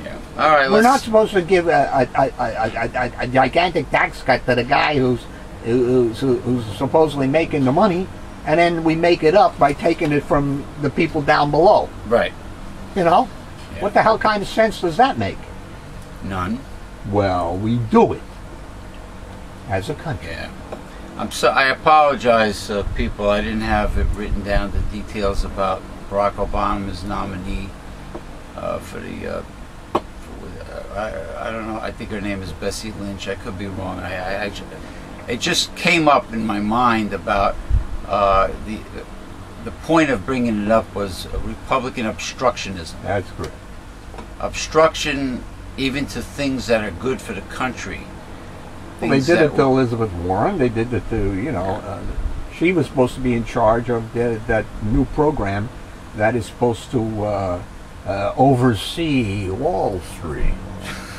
Yeah. All right, We're let's... not supposed to give a, a, a, a, a, a gigantic tax cut to the guy who's, who's, who's supposedly making the money, and then we make it up by taking it from the people down below. Right. You know? What the hell kind of sense does that make? None. Well, we do it as a country. Yeah. I'm so. I apologize, uh, people. I didn't have it written down, the details about Barack Obama's nominee uh, for the. Uh, for, uh, I, I don't know. I think her name is Bessie Lynch. I could be wrong. I. I, I it just came up in my mind about uh, the. The point of bringing it up was Republican obstructionism. That's correct. Obstruction even to things that are good for the country. Well, they did it to Elizabeth Warren. They did it to, you know, uh, she was supposed to be in charge of the, that new program that is supposed to uh, uh, oversee Wall Street.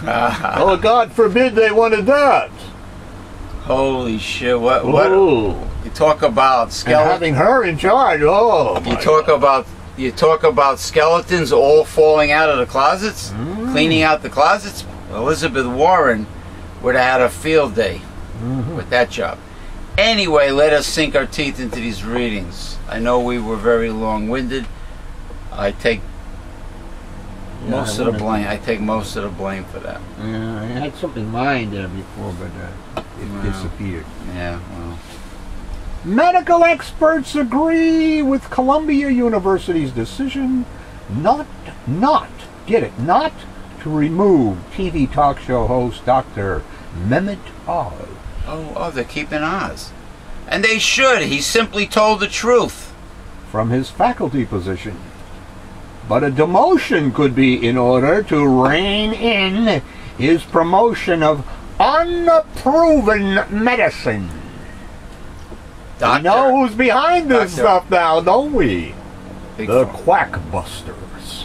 Oh, God forbid they wanted that. Holy shit, what, what, ooh. You talk about skeletons. Having her in charge, oh. You talk God. about, you talk about skeletons all falling out of the closets, mm. cleaning out the closets. Elizabeth Warren would have had a field day mm-hmm. with that job. Anyway, let us sink our teeth into these readings. I know we were very long-winded. I take yeah, most I of the blame. I take most of the blame for that. Yeah, I had something in mind there before, but uh, it well, disappeared. Yeah, well. Medical experts agree with Columbia University's decision not, not, get it, not to remove T V talk show host Doctor Mehmet Oz. Oh, oh, they're keeping Oz. And they should. He simply told the truth. From his faculty position. But a demotion could be in order to rein in his promotion of unproven medicine. Doctor, we know who's behind this Doctor. stuff now, don't we? Big the fun. Quackbusters.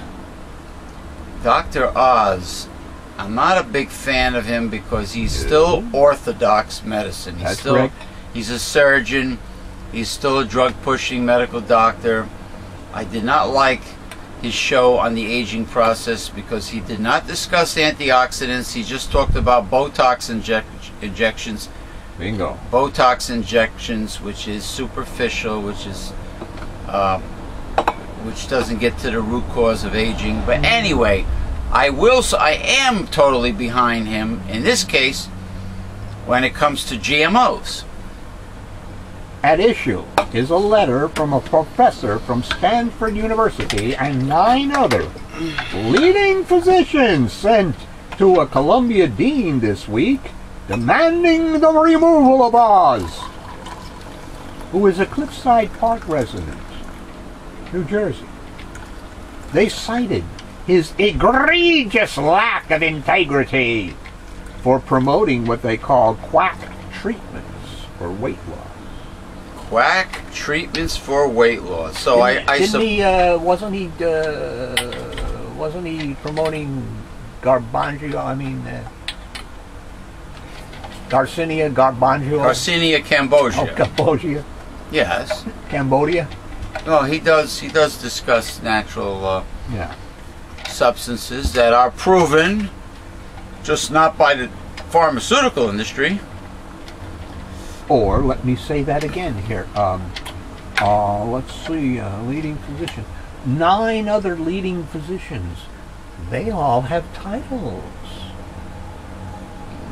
Doctor Oz. I'm not a big fan of him because he's yeah. still orthodox medicine. He's That's still correct. He's a surgeon. He's still a drug-pushing medical doctor. I did not like his show on the aging process because he did not discuss antioxidants. He just talked about Botox inject injections. Bingo. Botox injections, which is superficial, which is uh, which doesn't get to the root cause of aging. But anyway. I will. So I am totally behind him in this case when it comes to G M Os. At issue is a letter from a professor from Stanford University and nine other leading physicians sent to a Columbia dean this week demanding the removal of Oz, who is a Cliffside Park resident, New Jersey. They cited his egregious lack of integrity for promoting what they call quack treatments for weight loss. Quack treatments for weight loss. So didn't, I, I didn't he, uh, wasn't he, uh, wasn't he promoting Garbanzo? I mean, uh, Garcinia Garbanzo. Garcinia Cambogia. Oh, Cambodia. Yes. Cambodia. No, he does. He does discuss natural. Uh, yeah. substances that are proven, just not by the pharmaceutical industry. Or let me say that again here. Um, uh, let's see, uh, leading physician. Nine other leading physicians. They all have titles.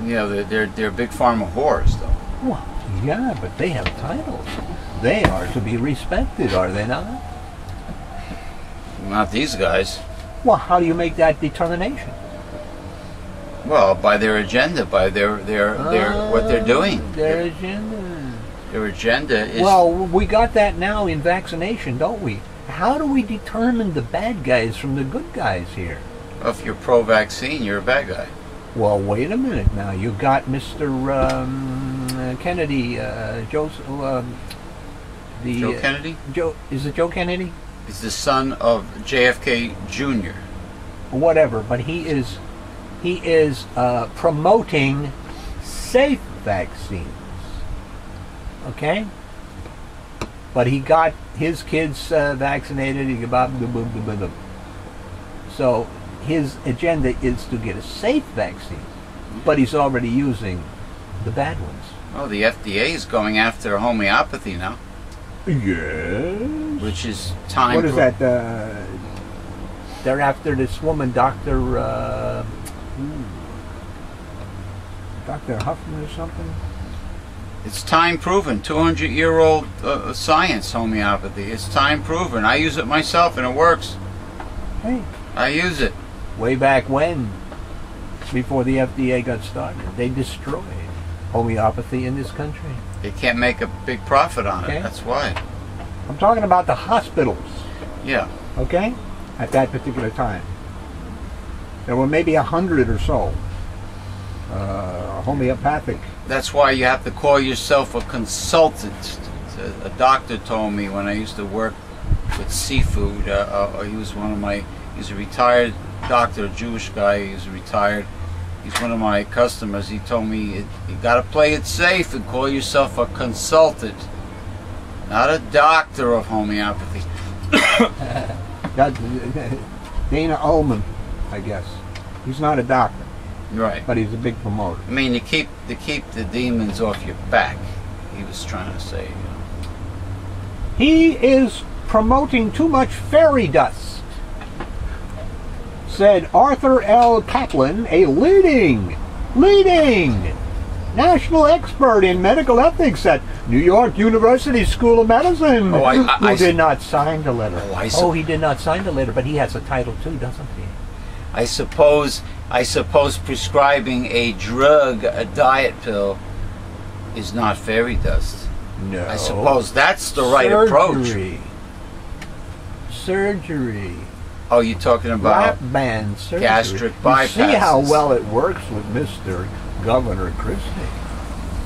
Yeah, they're they're, they're big pharma whores, though. Well, yeah, but they have titles. They are to be respected, are they not? Not these guys. Well, how do you make that determination? Well, by their agenda, by their their their uh, what they're doing. Their, their agenda. Their agenda is. Well, we got that now in vaccination, don't we? How do we determine the bad guys from the good guys here? Well, if you're pro-vaccine, you're a bad guy. Well, wait a minute now. You got Mister Um, Kennedy, uh, Joseph, um, the Joe Kennedy. Uh, Joe is it Joe Kennedy? He's the son of J F K Junior Whatever, but he is he is uh, promoting safe vaccines. Okay? But he got his kids uh, vaccinated. He got so his agenda is to get a safe vaccine, but he's already using the bad ones. Oh, the F D A is going after homeopathy now. Yes. Which is time. What is that? Uh, they're after this woman, Doctor Uh, Doctor Huffman or something. It's time proven, two hundred year old uh, science, homeopathy. It's time proven. I use it myself and it works. Hey. I use it. Way back when, before the F D A got started, they destroyed homeopathy in this country. They can't make a big profit on okay. it, that's why. I'm talking about the hospitals. Yeah. Okay? At that particular time. There were maybe a hundred or so uh, homeopathic. That's why you have to call yourself a consultant. A doctor told me when I used to work with seafood, uh, uh, he was one of my, he's a retired doctor, a Jewish guy, he's retired. he's one of my customers, he told me, you gotta play it safe and call yourself a consultant, not a doctor of homeopathy. Dana Ullman, I guess. He's not a doctor. Right. But he's a big promoter. I mean, to keep, to keep the demons off your back, he was trying to say. You know. He is promoting too much fairy dust, said Arthur L. Kaplan, a leading, leading national expert in medical ethics at New York University School of Medicine. Oh, I, I, who I, did I, not sign the letter. Oh, I, oh, he did not sign the letter, but he has a title too, doesn't he? I suppose, I suppose prescribing a drug, a diet pill, is not fairy dust. No. I suppose that's the right approach. Surgery. Surgery. Oh, you're talking about band surgery. Gastric bypass. See how well it works with Mister Governor Christie.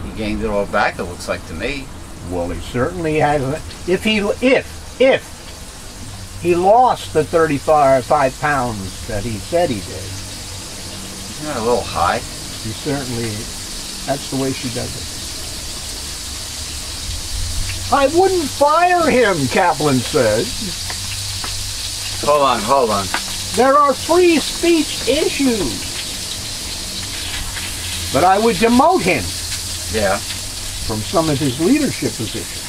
He gained it all back, it looks like to me. Well, he certainly hasn't. If he, if, if he lost the thirty-five pounds that he said he did. Isn't that a little high? He certainly, that's the way she does it. I wouldn't fire him, Kaplan said. Hold on, hold on. There are free speech issues. But I would demote him. Yeah. From some of his leadership positions.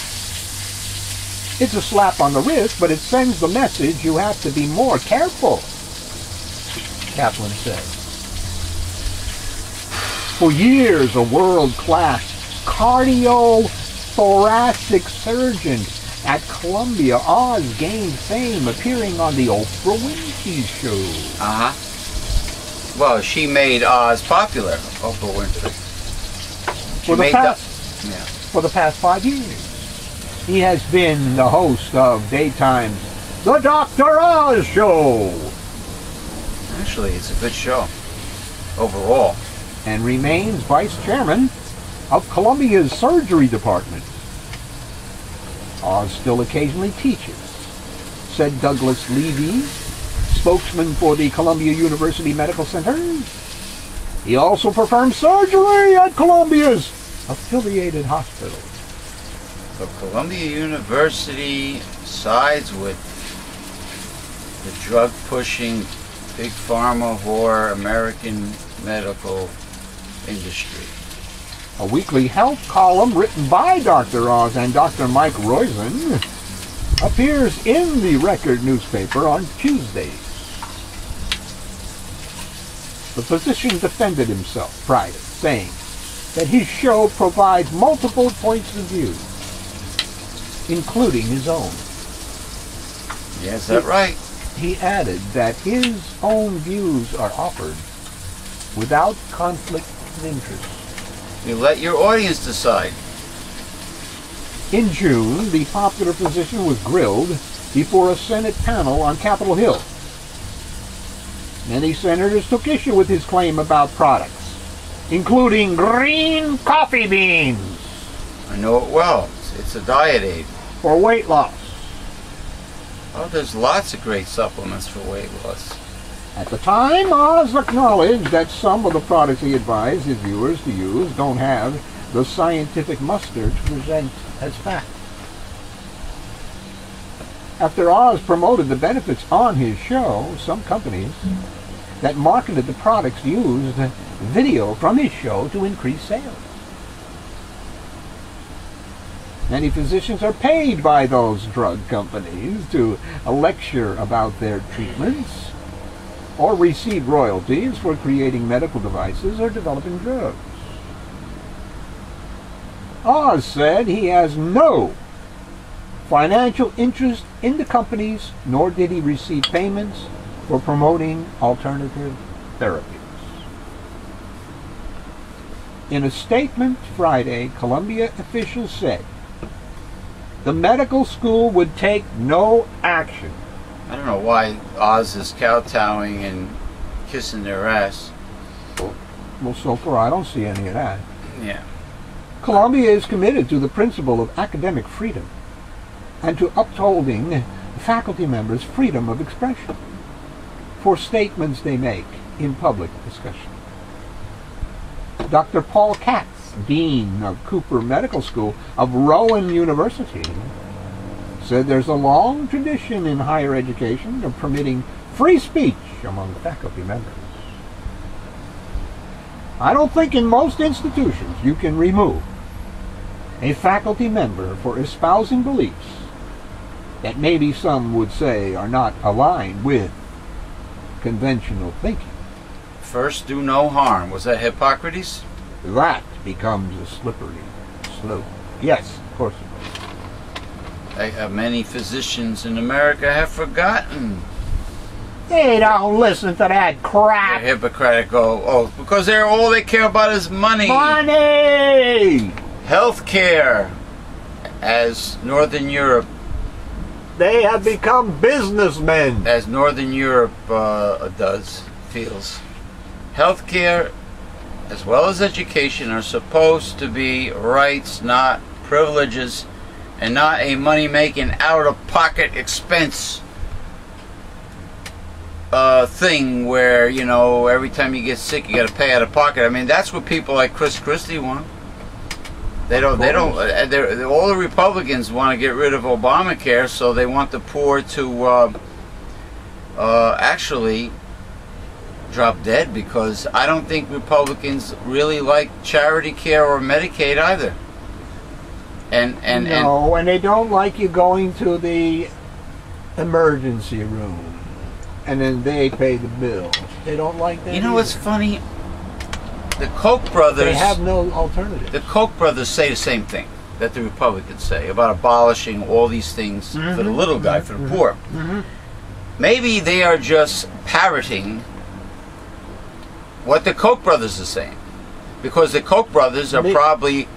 It's a slap on the wrist, but it sends the message you have to be more careful, Kaplan said. For years, a world-class cardiothoracic surgeon at Columbia, Oz gained fame appearing on the Oprah Winfrey Show. Uh-huh. Well, she made Oz popular, Oprah Winfrey. She for the made past, the, yeah. For the past five years, he has been the host of Daytime's The Doctor Oz Show. Actually, it's a good show, overall. And remains vice chairman of Columbia's surgery department. Oz still occasionally teaches, said Douglas Levy, spokesman for the Columbia University Medical Center. He also performs surgery at Columbia's affiliated hospital. So Columbia University sides with the drug-pushing big pharma whore American medical industry. A weekly health column written by Doctor Oz and Doctor Mike Roizen appears in the Record newspaper on Tuesdays. The physician defended himself, private, saying that his show provides multiple points of view, including his own. Yes, that's right. He added that his own views are offered without conflict of interest. You let your audience decide. In June, the popular physician was grilled before a Senate panel on Capitol Hill. Many senators took issue with his claim about products, including green coffee beans. I know it well. It's a diet aid. For weight loss. Oh, there's lots of great supplements for weight loss. At the time, Oz acknowledged that some of the products he advised his viewers to use don't have the scientific muster to present as fact. After Oz promoted the benefits on his show, some companies that marketed the products used video from his show to increase sales. Many physicians are paid by those drug companies to lecture about their treatments or receive royalties for creating medical devices or developing drugs. Oz said he has no financial interest in the companies, nor did he receive payments for promoting alternative therapies. In a statement Friday, Columbia officials said the medical school would take no action. I don't know why Oz is kowtowing and kissing their ass. Well, so far I don't see any of that. Yeah. Columbia is committed to the principle of academic freedom and to upholding faculty members' freedom of expression for statements they make in public discussion. Doctor Paul Katz, Dean of Cooper Medical School of Rowan University, said there's a long tradition in higher education of permitting free speech among faculty members. I don't think in most institutions you can remove a faculty member for espousing beliefs that maybe some would say are not aligned with conventional thinking. First, do no harm. Was that Hippocrates? That becomes a slippery slope. Yes, of course it was. Many physicians in America have forgotten. They don't listen to that crap. The Hippocratic oath, because they're all they care about is money. Money! Healthcare, as Northern Europe. They have become businessmen. As Northern Europe uh, does, feels. Healthcare, as well as education, are supposed to be rights, not privileges, and not a money-making, out-of-pocket expense uh, thing where, you know, every time you get sick, you got to pay out of pocket. I mean, that's what people like Chris Christie want. They don't. They don't. Uh, all the Republicans want to get rid of Obamacare, so they want the poor to uh, uh, actually drop dead, because I don't think Republicans really like charity care or Medicaid either. And and no, and, and they don't like you going to the emergency room, and then they pay the bill. They don't like that. You know either. What's funny? The Koch brothers. They have no alternative. The Koch brothers say the same thing that the Republicans say about abolishing all these things mm-hmm. for the little guy, for the mm-hmm. poor. Mm-hmm. Maybe they are just parroting what the Koch brothers are saying, because the Koch brothers are Mi probably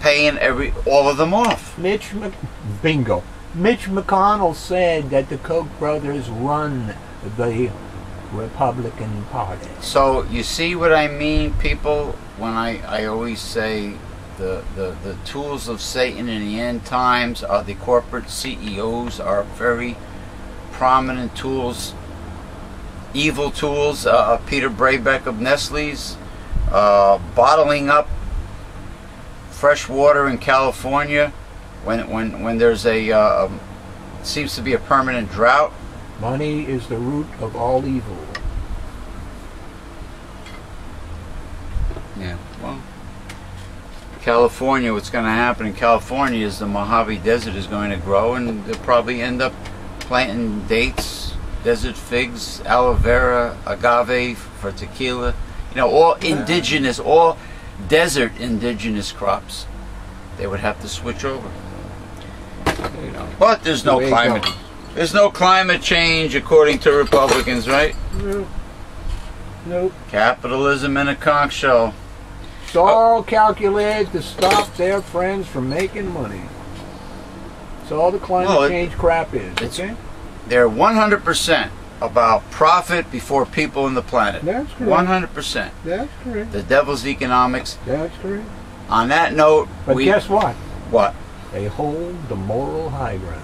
paying every all of them off. Mitch Mc Bingo. Mitch McConnell said that the Koch brothers run the Republican Party. So you see what I mean, people, when I, I always say the, the, the tools of Satan in the end times are the corporate C E Os are very prominent tools, evil tools, uh, Peter Brabeck of Nestle's, uh, bottling up fresh water in California when, when, when there's a, uh, seems to be a permanent drought. Money is the root of all evil. Yeah, well, California, what's going to happen in California is the Mojave Desert is going to grow, and they'll probably end up planting dates, desert figs, aloe vera, agave for tequila. You know, all indigenous, all desert indigenous crops. They would have to switch over. You know, but there's no climate. There's no climate change, according to Republicans, right? Nope. Nope. Capitalism and a conch shell. It's all oh. calculated to stop their friends from making money. It's all the climate well, it, change crap is. It's, okay? They're one hundred percent about profit before people and the planet. That's correct. one hundred percent. That's correct. The devil's economics. That's correct. On that note, but we, guess what? What? They hold the moral high ground.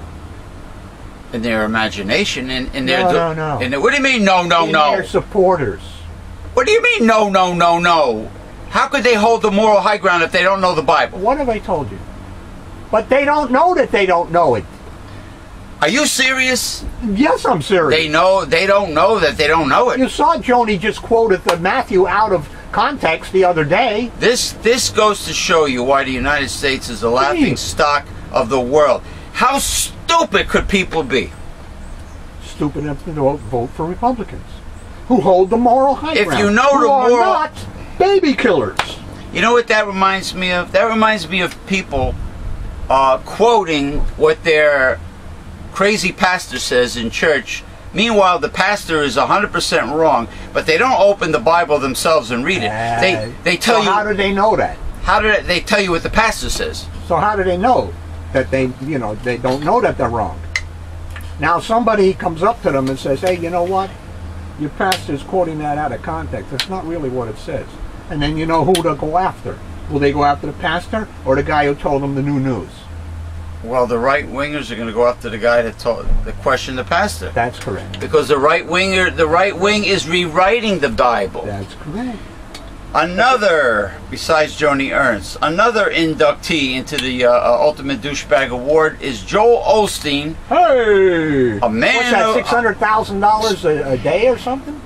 In their imagination, and in, in their no, no, no. In their, what do you mean, no, no, in no? Their supporters. What do you mean, no, no, no, no? How could they hold the moral high ground if they don't know the Bible? What have I told you? But they don't know that they don't know it. Are you serious? Yes, I'm serious. They know they don't know that they don't know it. You saw Joni just quoted the Matthew out of context the other day. This this goes to show you why the United States is the laughing stock of the world. How stupid could people be? Stupid enough to vote for Republicans who hold the moral high ground. If you know the moral, not baby killers. You know what that reminds me of? That reminds me of people uh, quoting what their crazy pastor says in church. Meanwhile, the pastor is one hundred percent wrong, but they don't open the Bible themselves and read it. Uh, they they tell so you. How do they know that? How do they tell you what the pastor says? So how do they know that they, you know, they don't know that they're wrong? Now somebody comes up to them and says, hey, you know what? Your pastor's quoting that out of context. That's not really what it says. And then you know who to go after. Will they go after the pastor or the guy who told them the new news? Well, the right-wingers are going to go after the guy that, told, that questioned the pastor. That's correct. Because the right-winger, the right wing is rewriting the Bible. That's correct. Another, besides Joni Ernst, another inductee into the uh, uh, Ultimate Douchebag Award is Joel Osteen. Hey! A man. What's that, six hundred thousand dollars a day or something?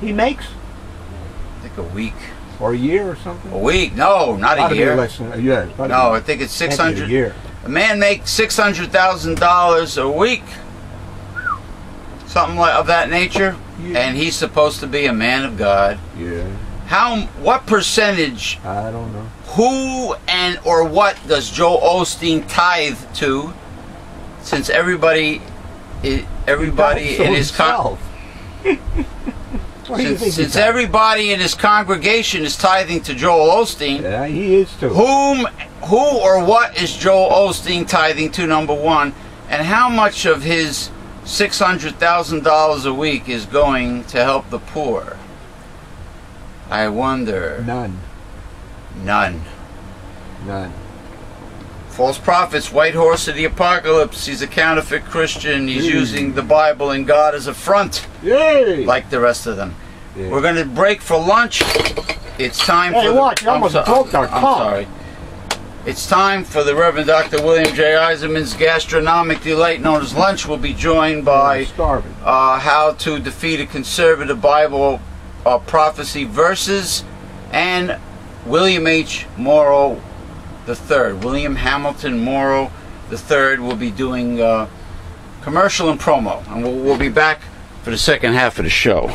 He makes. I think a week. Or a year or something. A week? No, not a year. Less than a year. No, I think it's six hundred. A year. A man makes six hundred thousand dollars a week. Something like of that nature, yeah. And he's supposed to be a man of God. Yeah. How? What percentage? I don't know. Who and or what does Joel Osteen tithe to? Since everybody, everybody in his con since, since everybody in his congregation is tithing to Joel Osteen. Yeah, he is too. Whom? Who or what is Joel Osteen tithing to? Number one, and how much of his six hundred thousand dollars a week is going to help the poor? I wonder. None. None. None. False prophets, white horse of the apocalypse. He's a counterfeit Christian. He's mm. using the Bible and God as a front. Yay! Like the rest of them. Yeah. We're going to break for lunch. It's time hey, for. Hey, watch! The, you almost so, broke our tongue. I'm sorry. It's time for the Reverend Doctor William J. Eisenman's gastronomic delight known as lunch. We'll be joined by uh, how to defeat a conservative Bible. Uh, prophecy verses, and William H. Morrow the third, William Hamilton Morrow the third, will be doing uh, commercial and promo, and we'll, we'll be back for the second half of the show.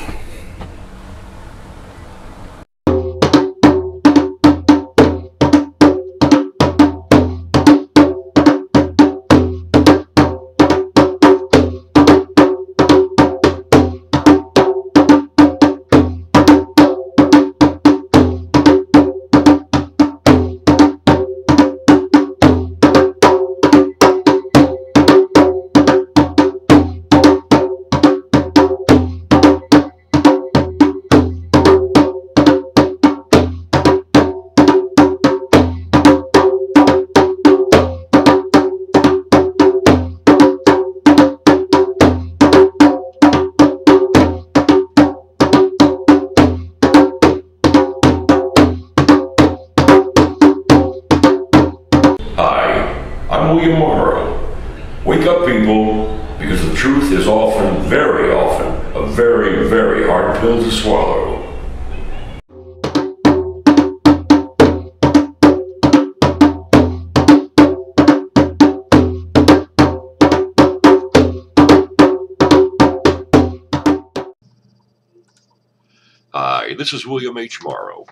This is William H. Morrow.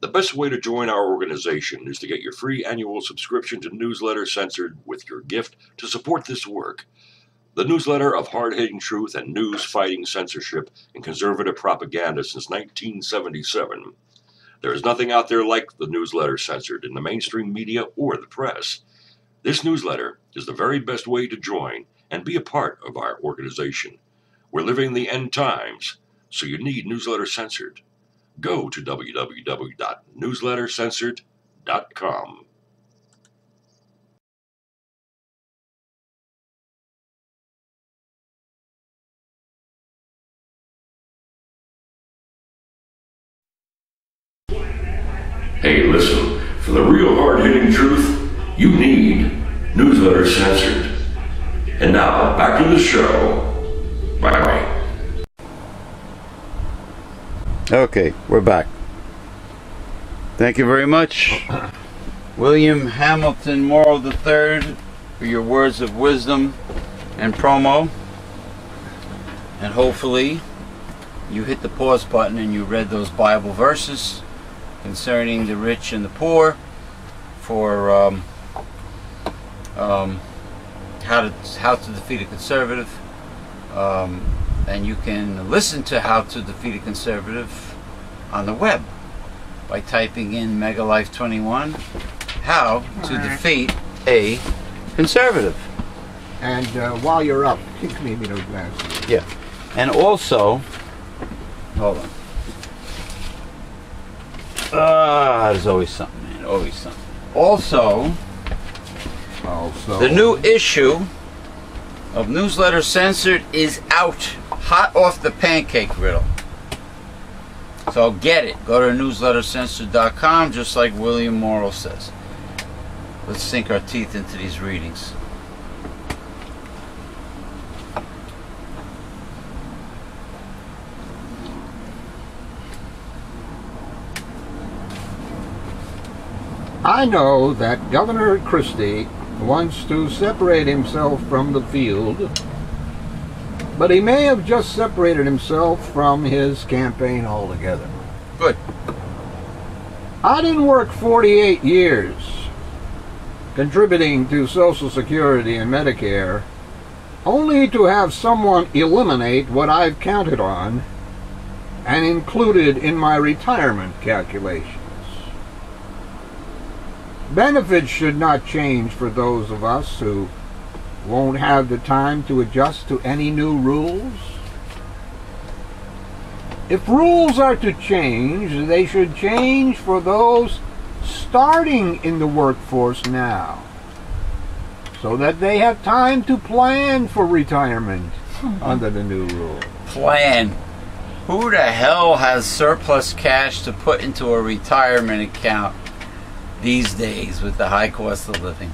The best way to join our organization is to get your free annual subscription to Newsletter Censored with your gift to support this work. The newsletter of hard-hitting truth and news fighting censorship and conservative propaganda since nineteen seventy-seven. There is nothing out there like the Newsletter Censored in the mainstream media or the press. This newsletter is the very best way to join and be a part of our organization. We're living the end times, so you need Newsletter Censored. Go to w w w dot newsletter censored dot com. Hey, listen, for the real hard-hitting truth, you need Newsletter Censored. And now, back to the show. Bye-bye. Okay, we're back. Thank you very much, William Hamilton Morrow the third, for your words of wisdom and promo. And hopefully you hit the pause button and you read those Bible verses concerning the rich and the poor, for um, um, how to how to defeat a conservative. Um, And you can listen to How to Defeat a Conservative on the web by typing in Mega Life twenty-one, How to Defeat a Conservative. And uh, while you're up, give me those glasses. Yeah. And also, hold on. Ah, uh, there's always something, man. Always something. Also, also, the new issue of Newsletter Censored is out, hot off the pancake griddle. So get it. Go to newsletter censored dot com, just like William Morrow says. Let's sink our teeth into these readings. I know that Governor Christie wants to separate himself from the field, but he may have just separated himself from his campaign altogether. Good. I didn't work forty-eight years contributing to Social Security and Medicare only to have someone eliminate what I've counted on and included in my retirement calculations. Benefits should not change for those of us who won't have the time to adjust to any new rules. If rules are to change, they should change for those starting in the workforce now, so that they have time to plan for retirement under the new rule. Plan? Who the hell has surplus cash to put into a retirement account these days with the high cost of living?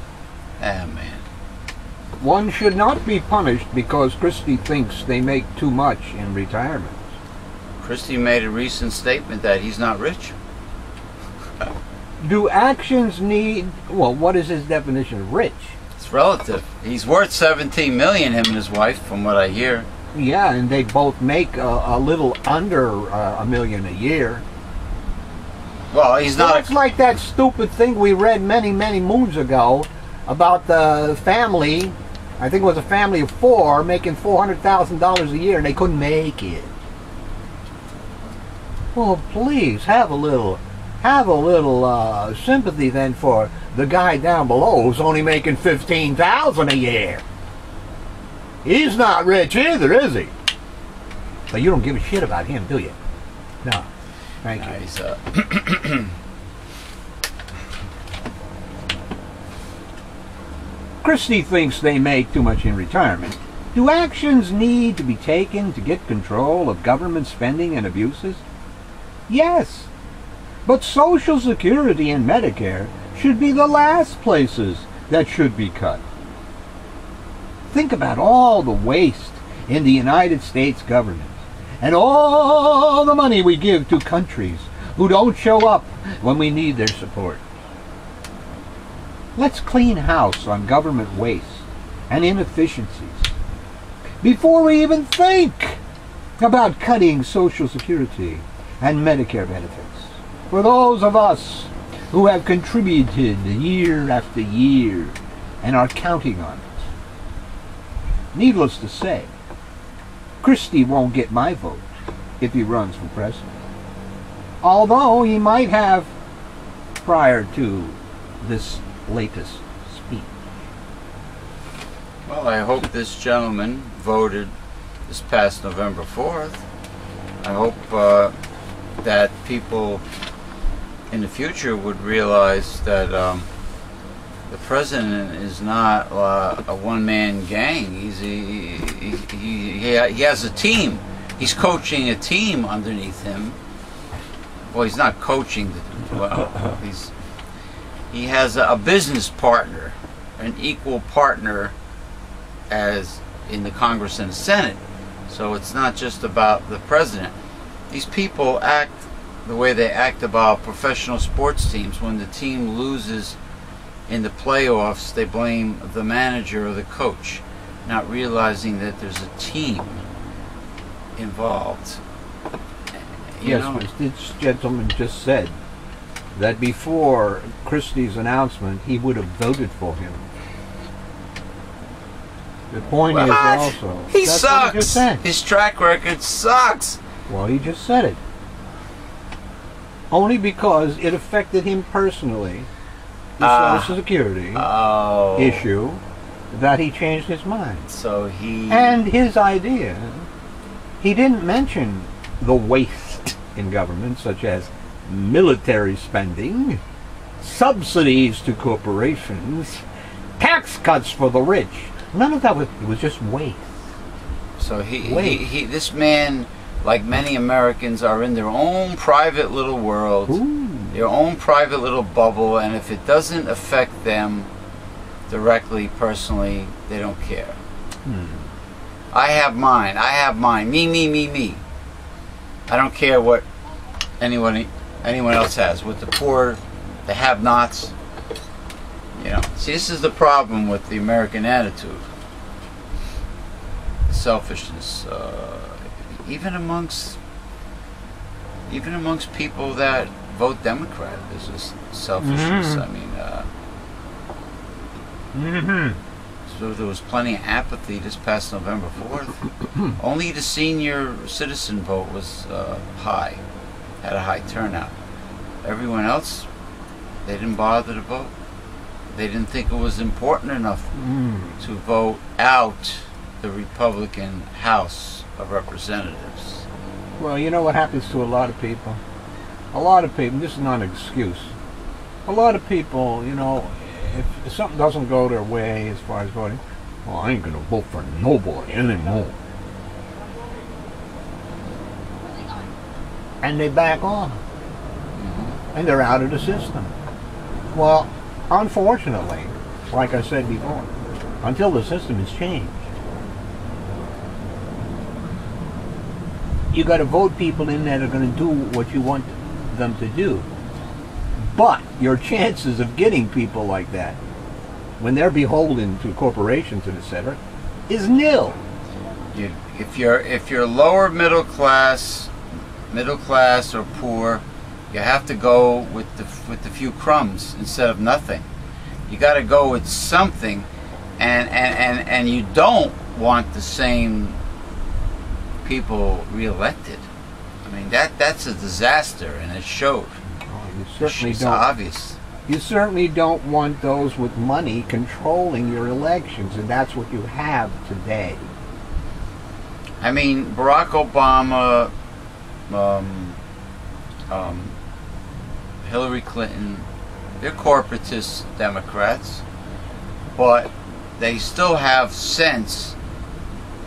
Ah, man. One should not be punished because Christie thinks they make too much in retirement. Christie made a recent statement that he's not rich. Do actions need... well, what is his definition of rich? It's relative. He's worth seventeen million dollars, him and his wife, from what I hear. Yeah, and they both make a, a little under uh, a million a year. Well, he's not... it's like that stupid thing we read many, many moons ago about the family, I think it was a family of four, making four hundred thousand dollars a year and they couldn't make it. Well, please, have a little, have a little uh, sympathy then for the guy down below who's only making fifteen thousand dollars a year. He's not rich either, is he? But you don't give a shit about him, do you? No. Thank you. Nice. Uh, Christie thinks they make too much in retirement. Do actions need to be taken to get control of government spending and abuses? Yes, but Social Security and Medicare should be the last places that should be cut. Think about all the waste in the United States government, and all the money we give to countries who don't show up when we need their support. Let's clean house on government waste and inefficiencies before we even think about cutting Social Security and Medicare benefits for those of us who have contributed year after year and are counting on it. Needless to say, Christie won't get my vote if he runs for president, although he might have prior to this latest speech. Well, I hope this gentleman voted this past November fourth. I hope uh, that people in the future would realize that um, the president is not uh, a one-man gang. He's a, he, he, he, he has a team. He's coaching a team underneath him. Well, he's not coaching. The, well, he's, he has a, a business partner, an equal partner as in the Congress and the Senate. So it's not just about the president. These people act the way they act about professional sports teams. When the team loses in the playoffs, they blame the manager or the coach, not realizing that there's a team involved. You know, yes, this gentleman just said that before Christie's announcement, he would have voted for him. The point what? is also... He sucks! He His track record sucks! Well, he just said it. Only because it affected him personally. The uh, Social Security oh. issue, that he changed his mind. So he... and his idea, he didn't mention the waste in government, such as military spending, subsidies to corporations, tax cuts for the rich. None of that was, it was just waste. So he, waste. he, he this man like many Americans, are in their own private little world, Ooh. their own private little bubble, and if it doesn't affect them directly, personally, they don't care. Hmm. I have mine, I have mine, me, me, me, me. I don't care what anyone, anyone else has, with the poor, the have-nots. You know, see, this is the problem with the American attitude. Selfishness, uh, even amongst even amongst people that vote Democrat, there's just selfishness. Mm-hmm. I mean, uh, mm-hmm. so there was plenty of apathy this past November fourth. Only the senior citizen vote was uh, high, had a high turnout. Everyone else, they didn't bother to vote. They didn't think it was important enough mm. to vote out the Republican House of Representatives. Well, you know what happens to a lot of people? A lot of people, this is not an excuse. A lot of people, you know, if something doesn't go their way as far as voting, well, I ain't going to vote for nobody anymore. And they back off. Mm-hmm. And they're out of the system. Well, unfortunately, like I said before, until the system is changed, you got to vote people in that are going to do what you want them to do. But your chances of getting people like that, when they're beholden to corporations and et cetera, is nil. You, if you're if you're lower middle class, middle class or poor, you have to go with the with the few crumbs instead of nothing. You got to go with something, and and and and you don't want the same people reelected. I mean, that that's a disaster, and it showed. Oh, you certainly it's don't. Obvious. You certainly don't want those with money controlling your elections, and that's what you have today. I mean, Barack Obama, um, um, Hillary Clinton, they're corporatist Democrats, but they still have sense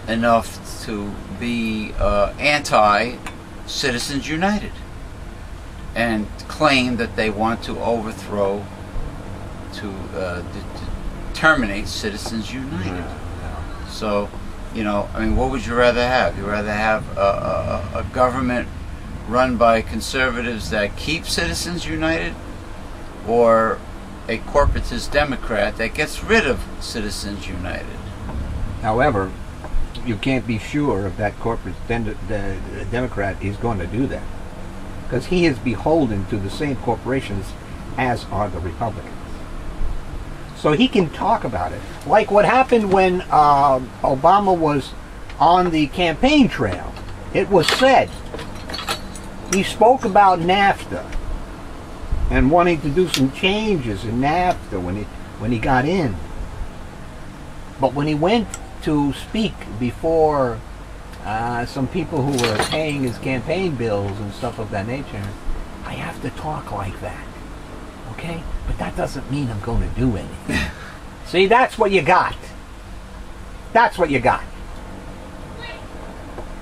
enough to be uh, anti-Citizens United and claim that they want to overthrow, to, uh, to, to terminate Citizens United. Yeah. So, you know, I mean, what would you rather have? You'd rather have a, a, a government run by conservatives that keep Citizens United, or a corporatist Democrat that gets rid of Citizens United? However, you can't be sure if that corporate de de Democrat is going to do that, because he is beholden to the same corporations as are the Republicans. So he can talk about it, like what happened when uh, Obama was on the campaign trail. It was said he spoke about NAFTA and wanting to do some changes in NAFTA when he when he got in, but when he went to speak before uh, some people who were paying his campaign bills and stuff of that nature, I have to talk like that, okay? But that doesn't mean I'm going to do anything. See, that's what you got. That's what you got.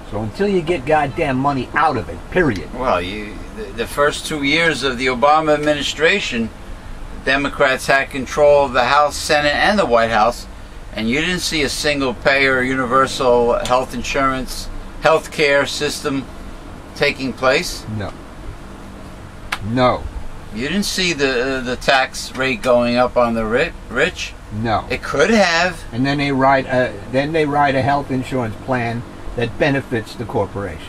So until you get goddamn money out of it, period. Well, you, the, the first two years of the Obama administration, the Democrats had control of the House, Senate, and the White House, and you didn't see a single payer universal health insurance, health care system taking place? No. No. You didn't see the uh, the tax rate going up on the rich? No. It could have. And then they write a, then they write a health insurance plan that benefits the corporations.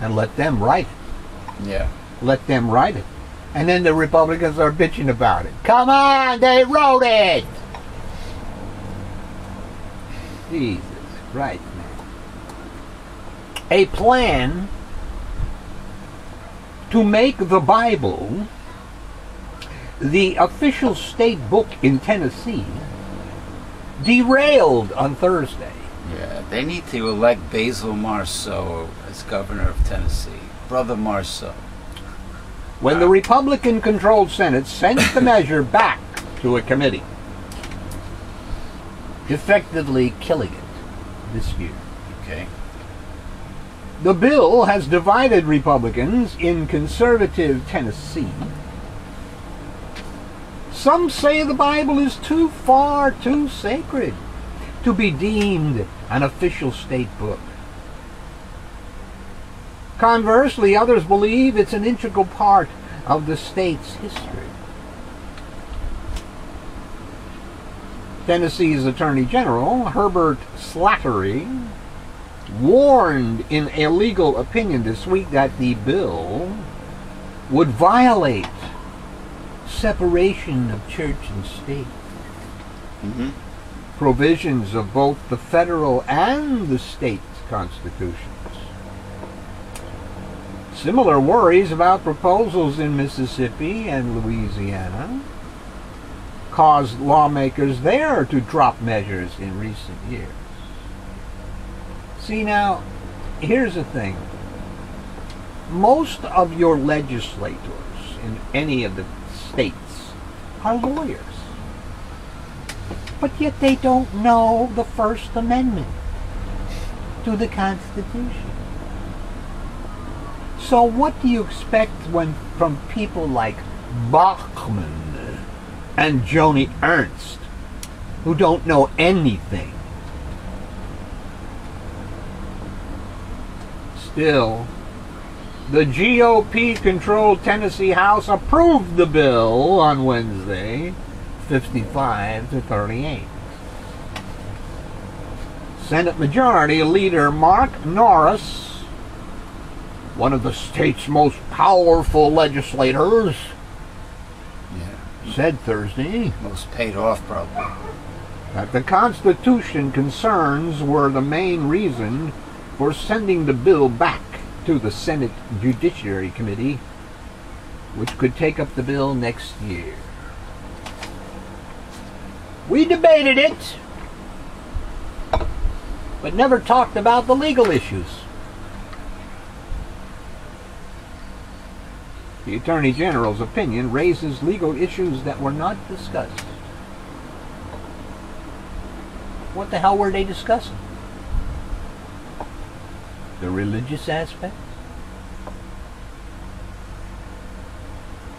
And let them write it. Yeah. Let them write it. And then the Republicans are bitching about it. Come on, they wrote it! Jesus Christ, man. A plan to make the Bible the official state book in Tennessee derailed on Thursday. Yeah, they need to elect Basil Marceau as governor of Tennessee. Brother Marceau. When uh, the Republican-controlled Senate sent the measure back to a committee, effectively killing it this year. Okay. The bill has divided Republicans in conservative Tennessee. Some say the Bible is too far, too sacred to be deemed an official state book. Conversely, others believe it's an integral part of the state's history. Tennessee's Attorney General, Herbert Slattery, warned in a legal opinion this week that the bill would violate separation of church and state. Mm-hmm. Provisions of both the federal and the state constitutions. Similar worries about proposals in Mississippi and Louisiana caused lawmakers there to drop measures in recent years. See, now, here's the thing. Most of your legislators in any of the states are lawyers. But yet they don't know the First Amendment to the Constitution. So what do you expect when from people like Bachman and Joni Ernst, who don't know anything? Still, the G O P-controlled Tennessee House approved the bill on Wednesday, fifty-five to thirty-eight. Senate Majority Leader Mark Norris, one of the state's most powerful legislators, yeah. said Thursday, most paid off probably, that the Constitution concerns were the main reason for sending the bill back to the Senate Judiciary Committee, which could take up the bill next year. We debated it, but never talked about the legal issues. The Attorney General's opinion raises legal issues that were not discussed. What the hell were they discussing? The religious aspect?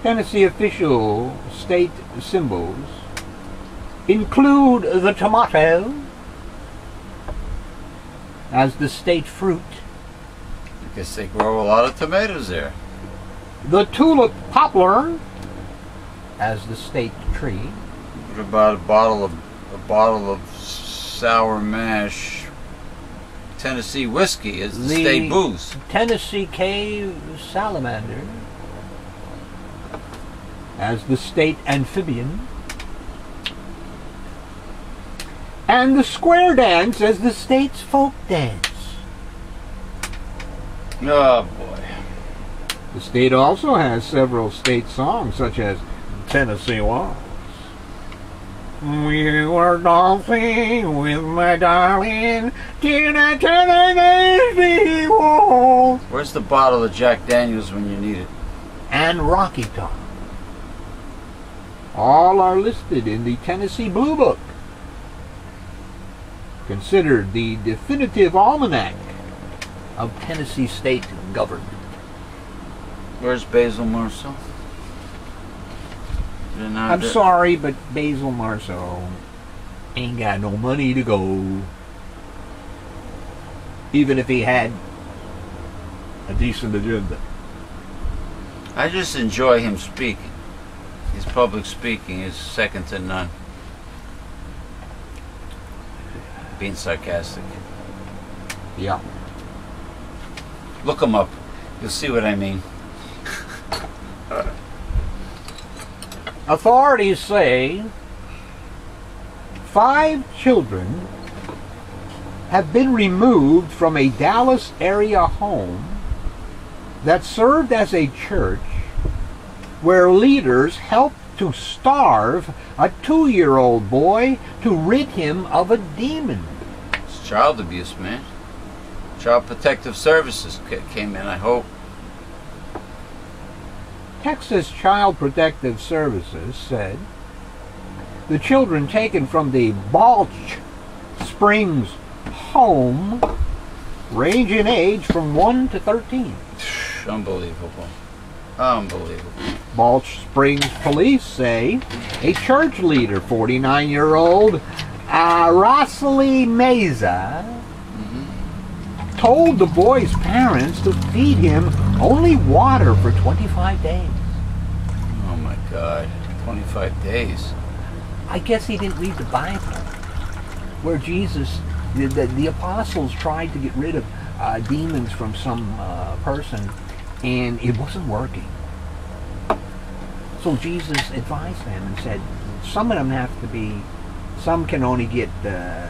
Tennessee official state symbols include the tomato as the state fruit. I guess they grow a lot of tomatoes there. The tulip poplar as the state tree. What about a bottle of a bottle of sour mash Tennessee whiskey as the, the state booze? Tennessee cave salamander as the state amphibian. And the square dance as the state's folk dance. Oh boy. The state also has several state songs, such as Tennessee Waltz. We were dancing with my darling, Tina Tennessee Waltz. Where's the bottle of Jack Daniels when you need it? And Rocky Top. All are listed in the Tennessee Blue Book, considered the definitive almanac of Tennessee state government. Where's Basil Marceau? I'm there. Sorry, but Basil Marceau ain't got no money to go. Even if he had a decent agenda. I just enjoy him speaking. His public speaking is second to none. Being sarcastic. Yeah. Look him up. You'll see what I mean. Authorities say five children have been removed from a Dallas area home that served as a church where leaders helped to starve a two-year-old boy to rid him of a demon. It's child abuse, man. Child Protective Services came in, I hope. Texas Child Protective Services said the children taken from the Balch Springs home Range in age from one to thirteen. Unbelievable. Unbelievable. Balch Springs police say a church leader, forty-nine-year-old uh, Rosalie Meza, mm-hmm. told the boy's parents to feed him only water for twenty-five days. Oh my God, twenty-five days. I guess he didn't read the Bible, where Jesus, the, the, the apostles tried to get rid of uh, demons from some uh, person, and it wasn't working. So Jesus advised them and said, some of them have to be, some can only get uh,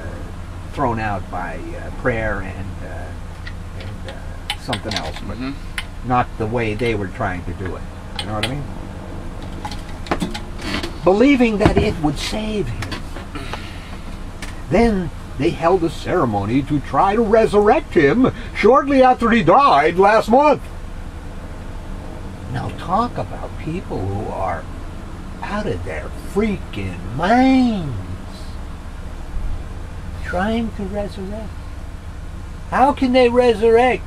thrown out by uh, prayer and, uh, and uh, something else, but mm-hmm. not the way they were trying to do it. You know what I mean? Believing that it would save him. Then they held a ceremony to try to resurrect him shortly after he died last month. Now talk about people who are out of their freaking minds trying to resurrect. How can they resurrect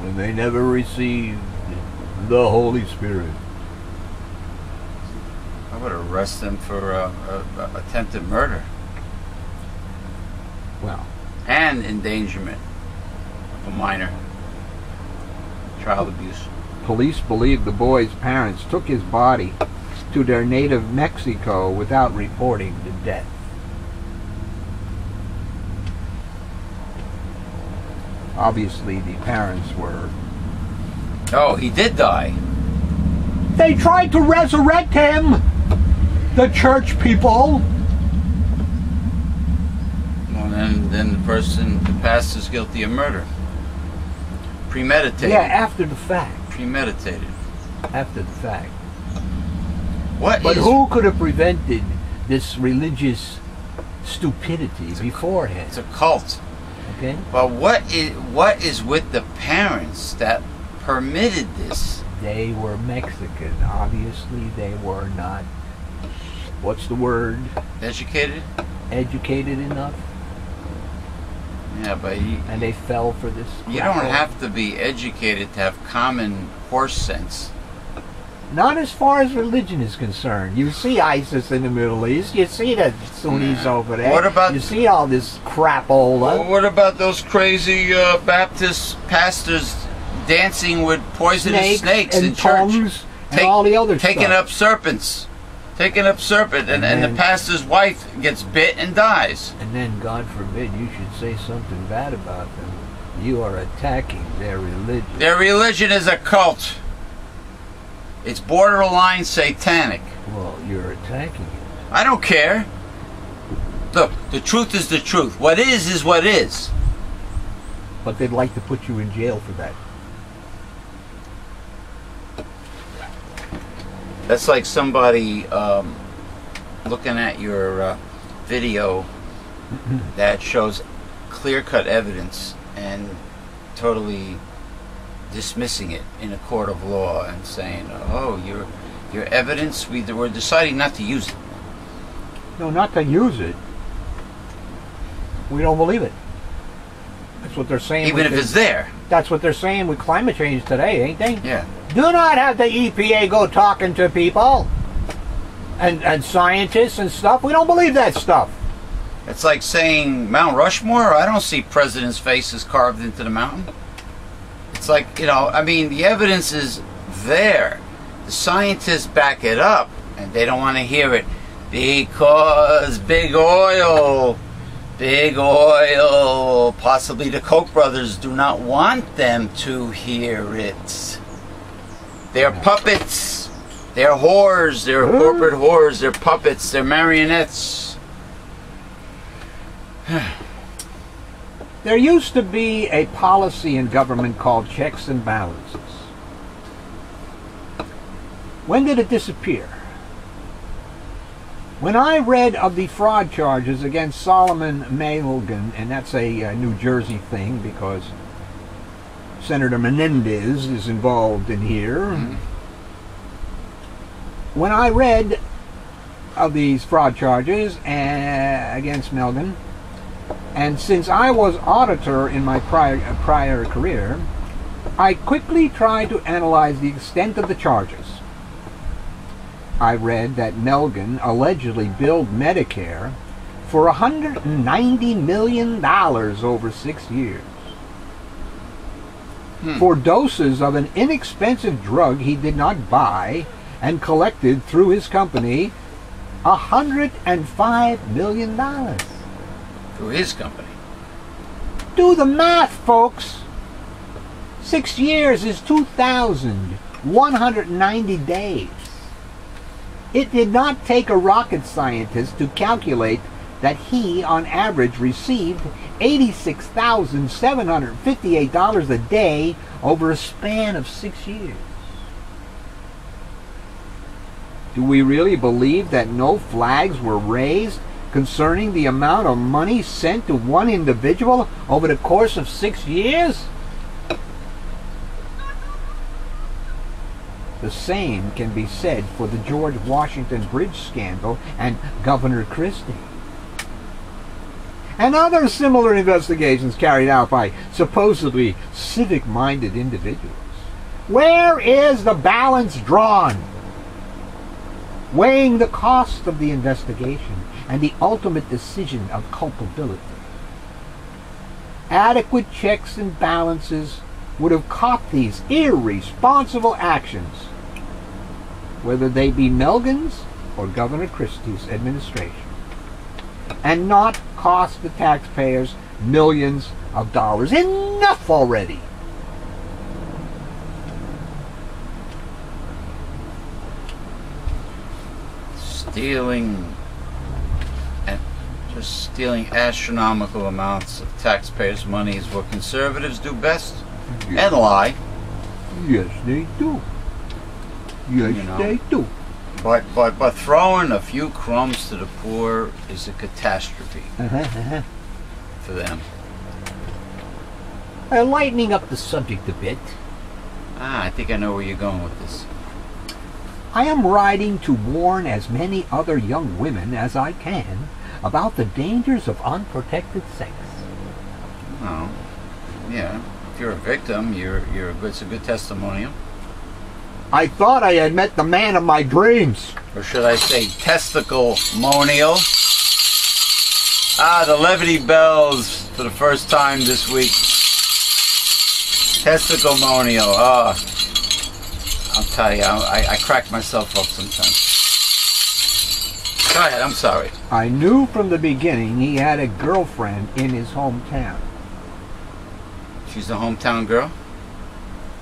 when they never received the Holy Spirit? I would arrest them for uh, uh, attempted murder. Well, and endangerment of a minor. Child abuse. Police believe the boy's parents took his body to their native Mexico without reporting the death. Obviously, the parents were... Oh, he did die. They tried to resurrect him, the church people. Well, then, then the person, the pastor's guilty of murder. Premeditated. Yeah, after the fact. Premeditated. After the fact. What? But who could have prevented this religious stupidity beforehand? It's a cult. Okay. But what is what is with the parents that permitted this? They were Mexican. Obviously, they were not. What's the word? Educated. Educated enough. Yeah, but you, and they fell for this. You don't have to be educated to have common horse sense. Not as far as religion is concerned. You see ISIS in the Middle East. You see the Sunnis yeah. over there. What about you see all this crapola? What about those crazy uh, Baptist pastors dancing with poisonous snakes, snakes and in church? Take, and all the other taking stuff. up serpents. Taking up serpent, and, and, then, and the pastor's wife gets bit and dies. And then, God forbid, you should say something bad about them. You are attacking their religion. Their religion is a cult. It's borderline satanic. Well, you're attacking it. I don't care. Look, the truth is the truth. What is is what is. But they'd like to put you in jail for that. That's like somebody um, looking at your uh, video that shows clear-cut evidence and totally dismissing it in a court of law and saying, "Oh, your your evidence, we we're deciding not to use it." No, not to use it. We don't believe it. That's what they're saying. Even if it's there. That's what they're saying with climate change today, ain't they? Yeah. Do not have the E P A go talking to people and, and scientists and stuff. We don't believe that stuff. It's like saying Mount Rushmore. I don't see presidents' faces carved into the mountain. It's like, you know, I mean, the evidence is there. The scientists back it up, and they don't want to hear it because big oil, big oil, possibly the Koch brothers do not want them to hear it. They're puppets. They're whores. They're corporate whores. They're puppets. They're marionettes. There used to be a policy in government called checks and balances. When did it disappear? When I read of the fraud charges against Solomon Mailgun, and that's a uh, New Jersey thing because Senator Menendez is involved in here. Mm-hmm. When I read of these fraud charges against Melvin, And since I was auditor in my prior, prior career, I quickly tried to analyze the extent of the charges. I read that Melgen allegedly billed Medicare for one hundred ninety million dollars over six years. Hmm. For doses of an inexpensive drug he did not buy and collected through his company one hundred five million dollars. Through his company? Do the math, folks. Six years is two thousand one hundred ninety days. It did not take a rocket scientist to calculate that he, on average, received eighty-six thousand seven hundred fifty-eight dollars a day over a span of six years. Do we really believe that no flags were raised concerning the amount of money sent to one individual over the course of six years? The same can be said for the George Washington Bridge scandal and Governor Christie, and other similar investigations carried out by supposedly civic-minded individuals. Where is the balance drawn? Weighing the cost of the investigation and the ultimate decision of culpability. Adequate checks and balances would have caught these irresponsible actions, whether they be Melgen's or Governor Christie's administration, and not cost the taxpayers millions of dollars. Enough already! Stealing, and just stealing astronomical amounts of taxpayers' money is what conservatives do best. Yes. And lie. Yes, they do. Yes, you know, they do. But, but, but throwing a few crumbs to the poor is a catastrophe uh-huh, uh-huh. for them. Uh, lightening up the subject a bit. Ah, I think I know where you're going with this. I am writing to warn as many other young women as I can about the dangers of unprotected sex. Oh, yeah. If you're a victim, you're, you're a good, it's a good testimonial. I thought I had met the man of my dreams. Or should I say testicle-monial? Ah, the levity bells for the first time this week. Testicle-monial. Ah, I'll tell you, I, I crack myself up sometimes. Go ahead, I'm sorry. I knew from the beginning he had a girlfriend in his hometown. She's a hometown girl?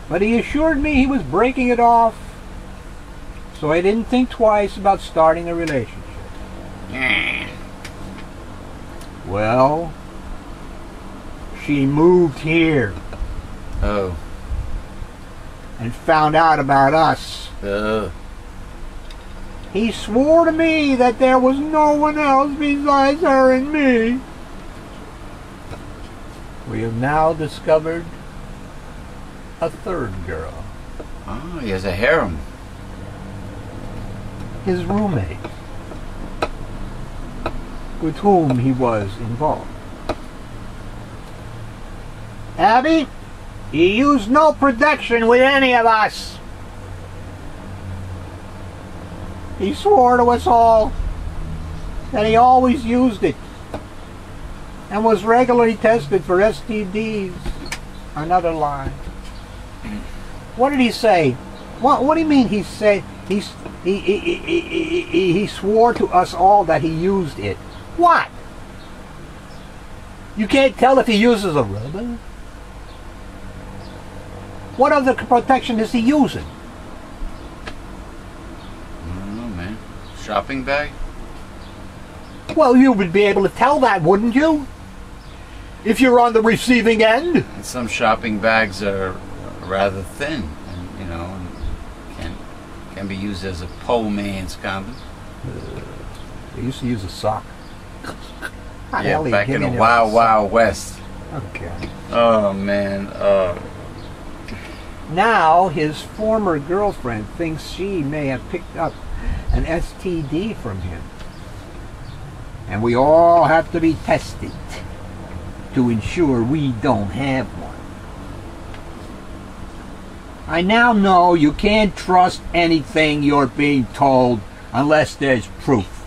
But he assured me he was breaking it off, so I didn't think twice about starting a relationship. Mm. Well, she moved here. Oh. And found out about us. Uh. He swore to me that there was no one else besides her and me. We have now discovered a third girl. Oh, he has a harem. His roommate, with whom he was involved. Abby, you used no protection with any of us. He swore to us all that he always used it and was regularly tested for S T Ds. Another lie. What did he say? What, what do you mean he said he he, he, he he swore to us all that he used it? What? You can't tell if he uses a rubber? What other protection is he using? I don't know, man. Shopping bag? Well, you would be able to tell that, wouldn't you? If you're on the receiving end? And some shopping bags are rather thin, and, you know, and can can be used as a poor man's condom. Uh, they used to use a sock. Yeah, back in the wild, wild west. Okay. Oh man. Uh. Now his former girlfriend thinks she may have picked up an S T D from him, and we all have to be tested. to ensure we don't have one. I now know you can't trust anything you're being told unless there's proof.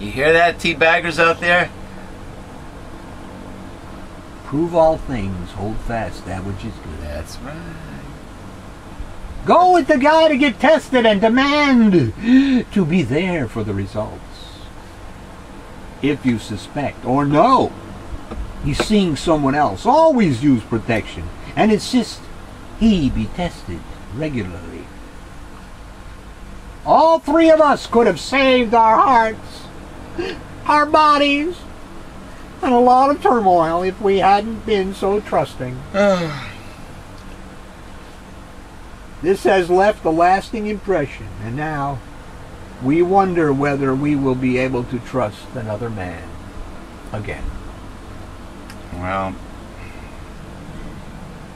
You hear that, teabaggers out there? Prove all things, hold fast that which is good. That's right. Go with the guy to get tested and demand to be there for the results. If you suspect or know he's seeing someone else, always use protection and insist he be tested regularly. All three of us could have saved our hearts, our bodies, and a lot of turmoil if we hadn't been so trusting. This has left a lasting impression, and now we wonder whether we will be able to trust another man again. Well,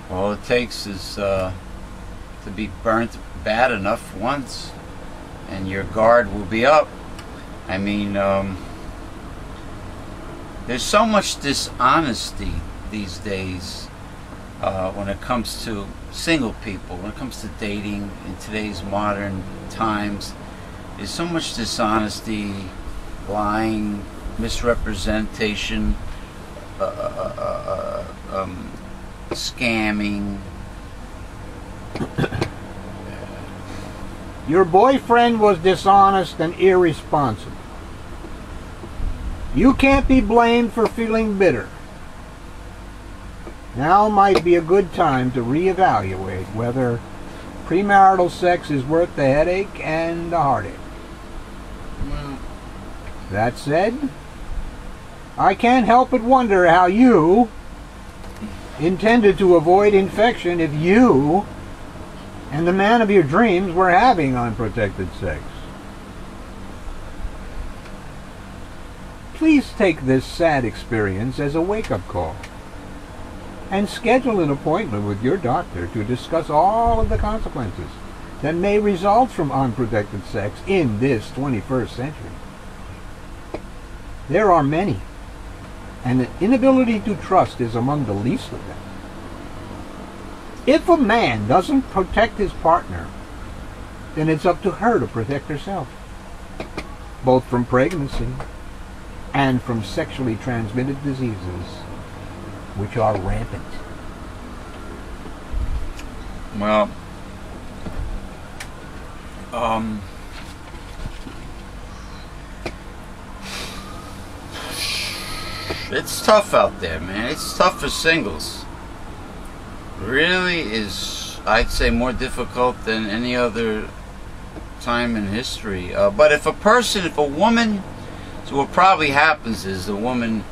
all it takes is uh, to be burnt bad enough once, and your guard will be up. I mean, um, there's so much dishonesty these days uh, when it comes to single people, when it comes to dating in today's modern times. There's so much dishonesty, lying, misrepresentation, uh, uh, uh, um, scamming. Your boyfriend was dishonest and irresponsible. You can't be blamed for feeling bitter. Now might be a good time to reevaluate whether premarital sex is worth the headache and the heartache. Mm. That said, I can't help but wonder how you intended to avoid infection if you and the man of your dreams were having unprotected sex. Please take this sad experience as a wake-up call and schedule an appointment with your doctor to discuss all of the consequences that may result from unprotected sex in this twenty-first century. There are many, and the inability to trust is among the least of them. If a man doesn't protect his partner, then it's up to her to protect herself, both from pregnancy and from sexually transmitted diseases, which are rampant. Well, um, it's tough out there, man. It's tough for singles. It really is, I'd say, more difficult than any other time in history. Uh, but if a person, if a woman, so what probably happens is the woman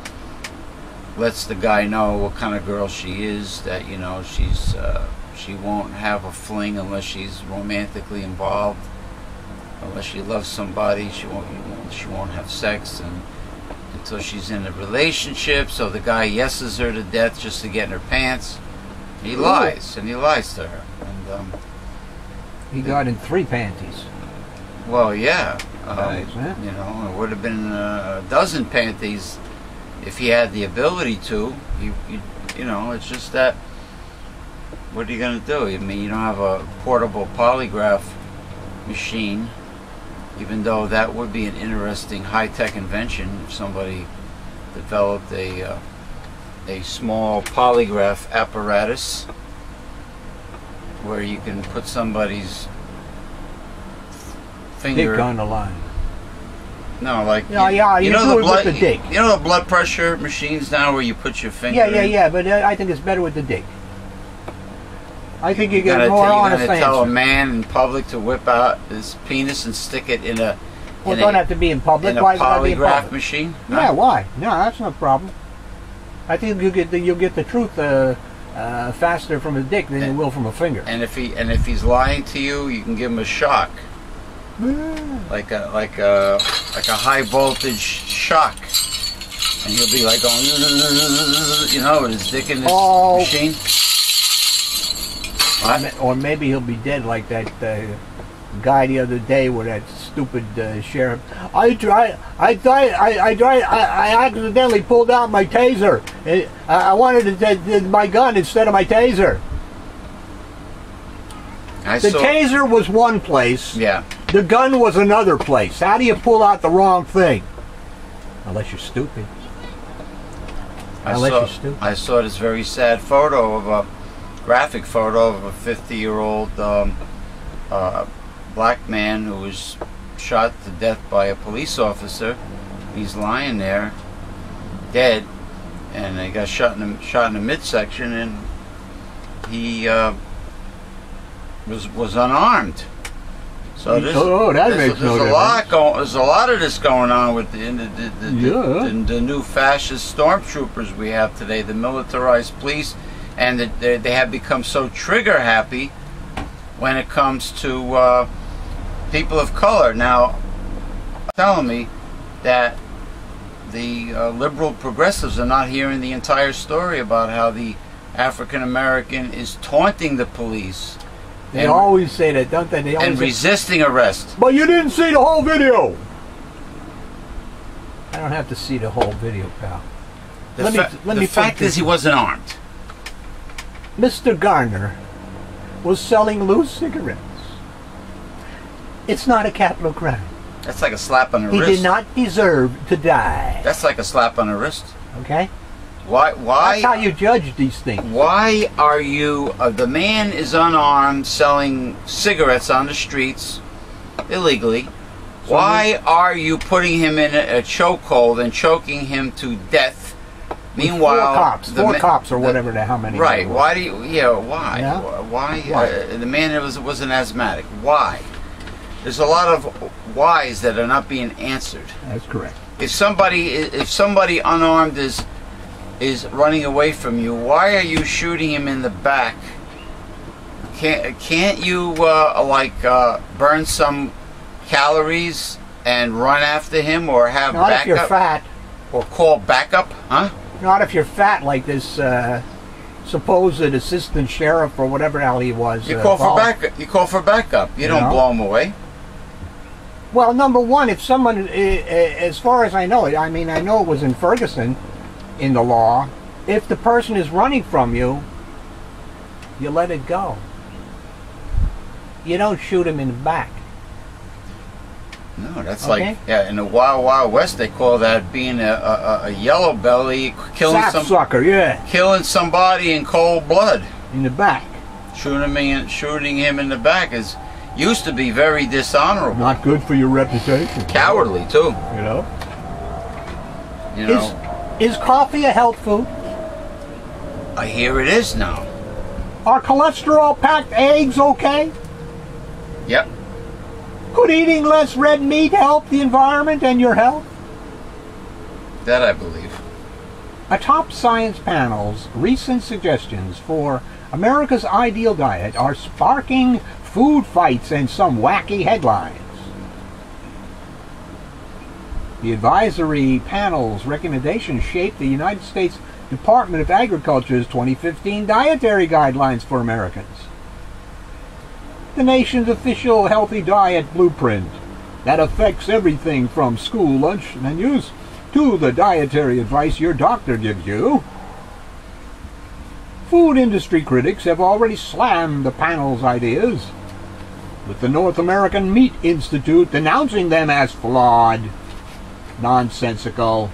lets the guy know what kind of girl she is, that, you know, she's uh, she won't have a fling unless she's romantically involved, unless she loves somebody. She won't she won't have sex and until she's in a relationship. So the guy yeses her to death just to get in her pants. He lies and he lies to her. And um, he got in three panties. Well, yeah, um, nice, huh? You know, it would have been a dozen panties if he had the ability to. You, you, you know, it's just that, what are you going to do? I mean, you don't have a portable polygraph machine, even though that would be an interesting high-tech invention if somebody developed a, uh, a small polygraph apparatus where you can put somebody's finger... Dick on the line. No, like yeah, you, yeah, you, you know do the blood, with the dick. You know the blood pressure machines now, where you put your finger. Yeah, yeah, in? Yeah. But I think it's better with the dick. I think you, you get more honest answer. Tell a man in public to whip out his penis and stick it in a. Well, in don't a, have to be in public. In a why polygraph be in public? Machine. No? Yeah, why? No, that's no problem. I think you get the, you'll get the truth uh, uh, faster from a dick than and, you will from a finger. And if he and if he's lying to you, you can give him a shock. Like a like a like a high voltage shock, and he'll be like, oh, you know, with his dick in his oh. machine. What? Or maybe he'll be dead, like that uh, guy the other day with that stupid uh, sheriff. I try. I try. I I try. I, I accidentally pulled out my taser. It, I, I wanted to, uh, my gun instead of my taser. I the saw... taser was one place. Yeah. The gun was another place. How do you pull out the wrong thing? Unless you're stupid. I Unless saw, you're stupid. I saw this very sad photo of a graphic photo of a fifty-year-old. Um, uh, black man who was shot to death by a police officer. He's lying there, dead, and they got shot in the shot in the midsection, and he uh, was was unarmed. So this, oh, that this, makes there's, no there's a lot going. There's a lot of this going on with the the the, the, yeah. the, the, the new fascist stormtroopers we have today, the militarized police, and the, they they have become so trigger happy when it comes to uh, people of color. Now, telling me that the uh, liberal progressives are not hearing the entire story about how the African American is taunting the police. They and, always say that, don't they? They always and resisting say, arrest. But you didn't see the whole video. I don't have to see the whole video, pal. The, let me, let the me fact is, he wasn't armed. Mister Garner was selling loose cigarettes. It's not a capital crime. That's like a slap on the he wrist. He did not deserve to die. That's like a slap on the wrist. Okay. Why? Why? That's how you judge these things. Why are you? Uh, the man is unarmed, selling cigarettes on the streets illegally. So why are you putting him in a, a chokehold and choking him to death? Meanwhile, four cops, four cops or whatever the, the how many. Right? Why do you? Yeah. Why? Yeah. Why? why? Uh, the man was was an asthmatic. Why? There's a lot of whys that are not being answered. That's correct. If somebody if somebody unarmed is is running away from you, why are you shooting him in the back? Can't can't you uh, like uh, burn some calories and run after him, or have not backup, if you're fat, or call backup, huh? Not if you're fat like this uh, supposed assistant sheriff or whatever hell he was. You call uh, for backup. You call for backup. You, you don't know? blow him away. Well, number one, if someone, uh, as far as I know, I mean, I know it was in Ferguson, in the law, if the person is running from you, you let it go. You don't shoot him in the back. No, that's okay. like yeah. In the Wild Wild West, they call that being a, a, a yellow belly killing some sucker, yeah, killing somebody in cold blood in the back. Shooting him, in, shooting him in the back is used to be very dishonorable. Not good for your reputation. Cowardly too. You know. You know. Is, is coffee a health food? I hear it is now. Are cholesterol-packed eggs okay? Yep. Could eating less red meat help the environment and your health? That I believe. Atop Science Panel's recent suggestions for America's ideal diet are sparking food fights and some wacky headlines. The advisory panel's recommendations shaped the United States Department of Agriculture's twenty fifteen Dietary Guidelines for Americans, the nation's official healthy diet blueprint that affects everything from school lunch menus to the dietary advice your doctor gives you. Food industry critics have already slammed the panel's ideas, with the North American Meat Institute denouncing them as flawed, nonsensical,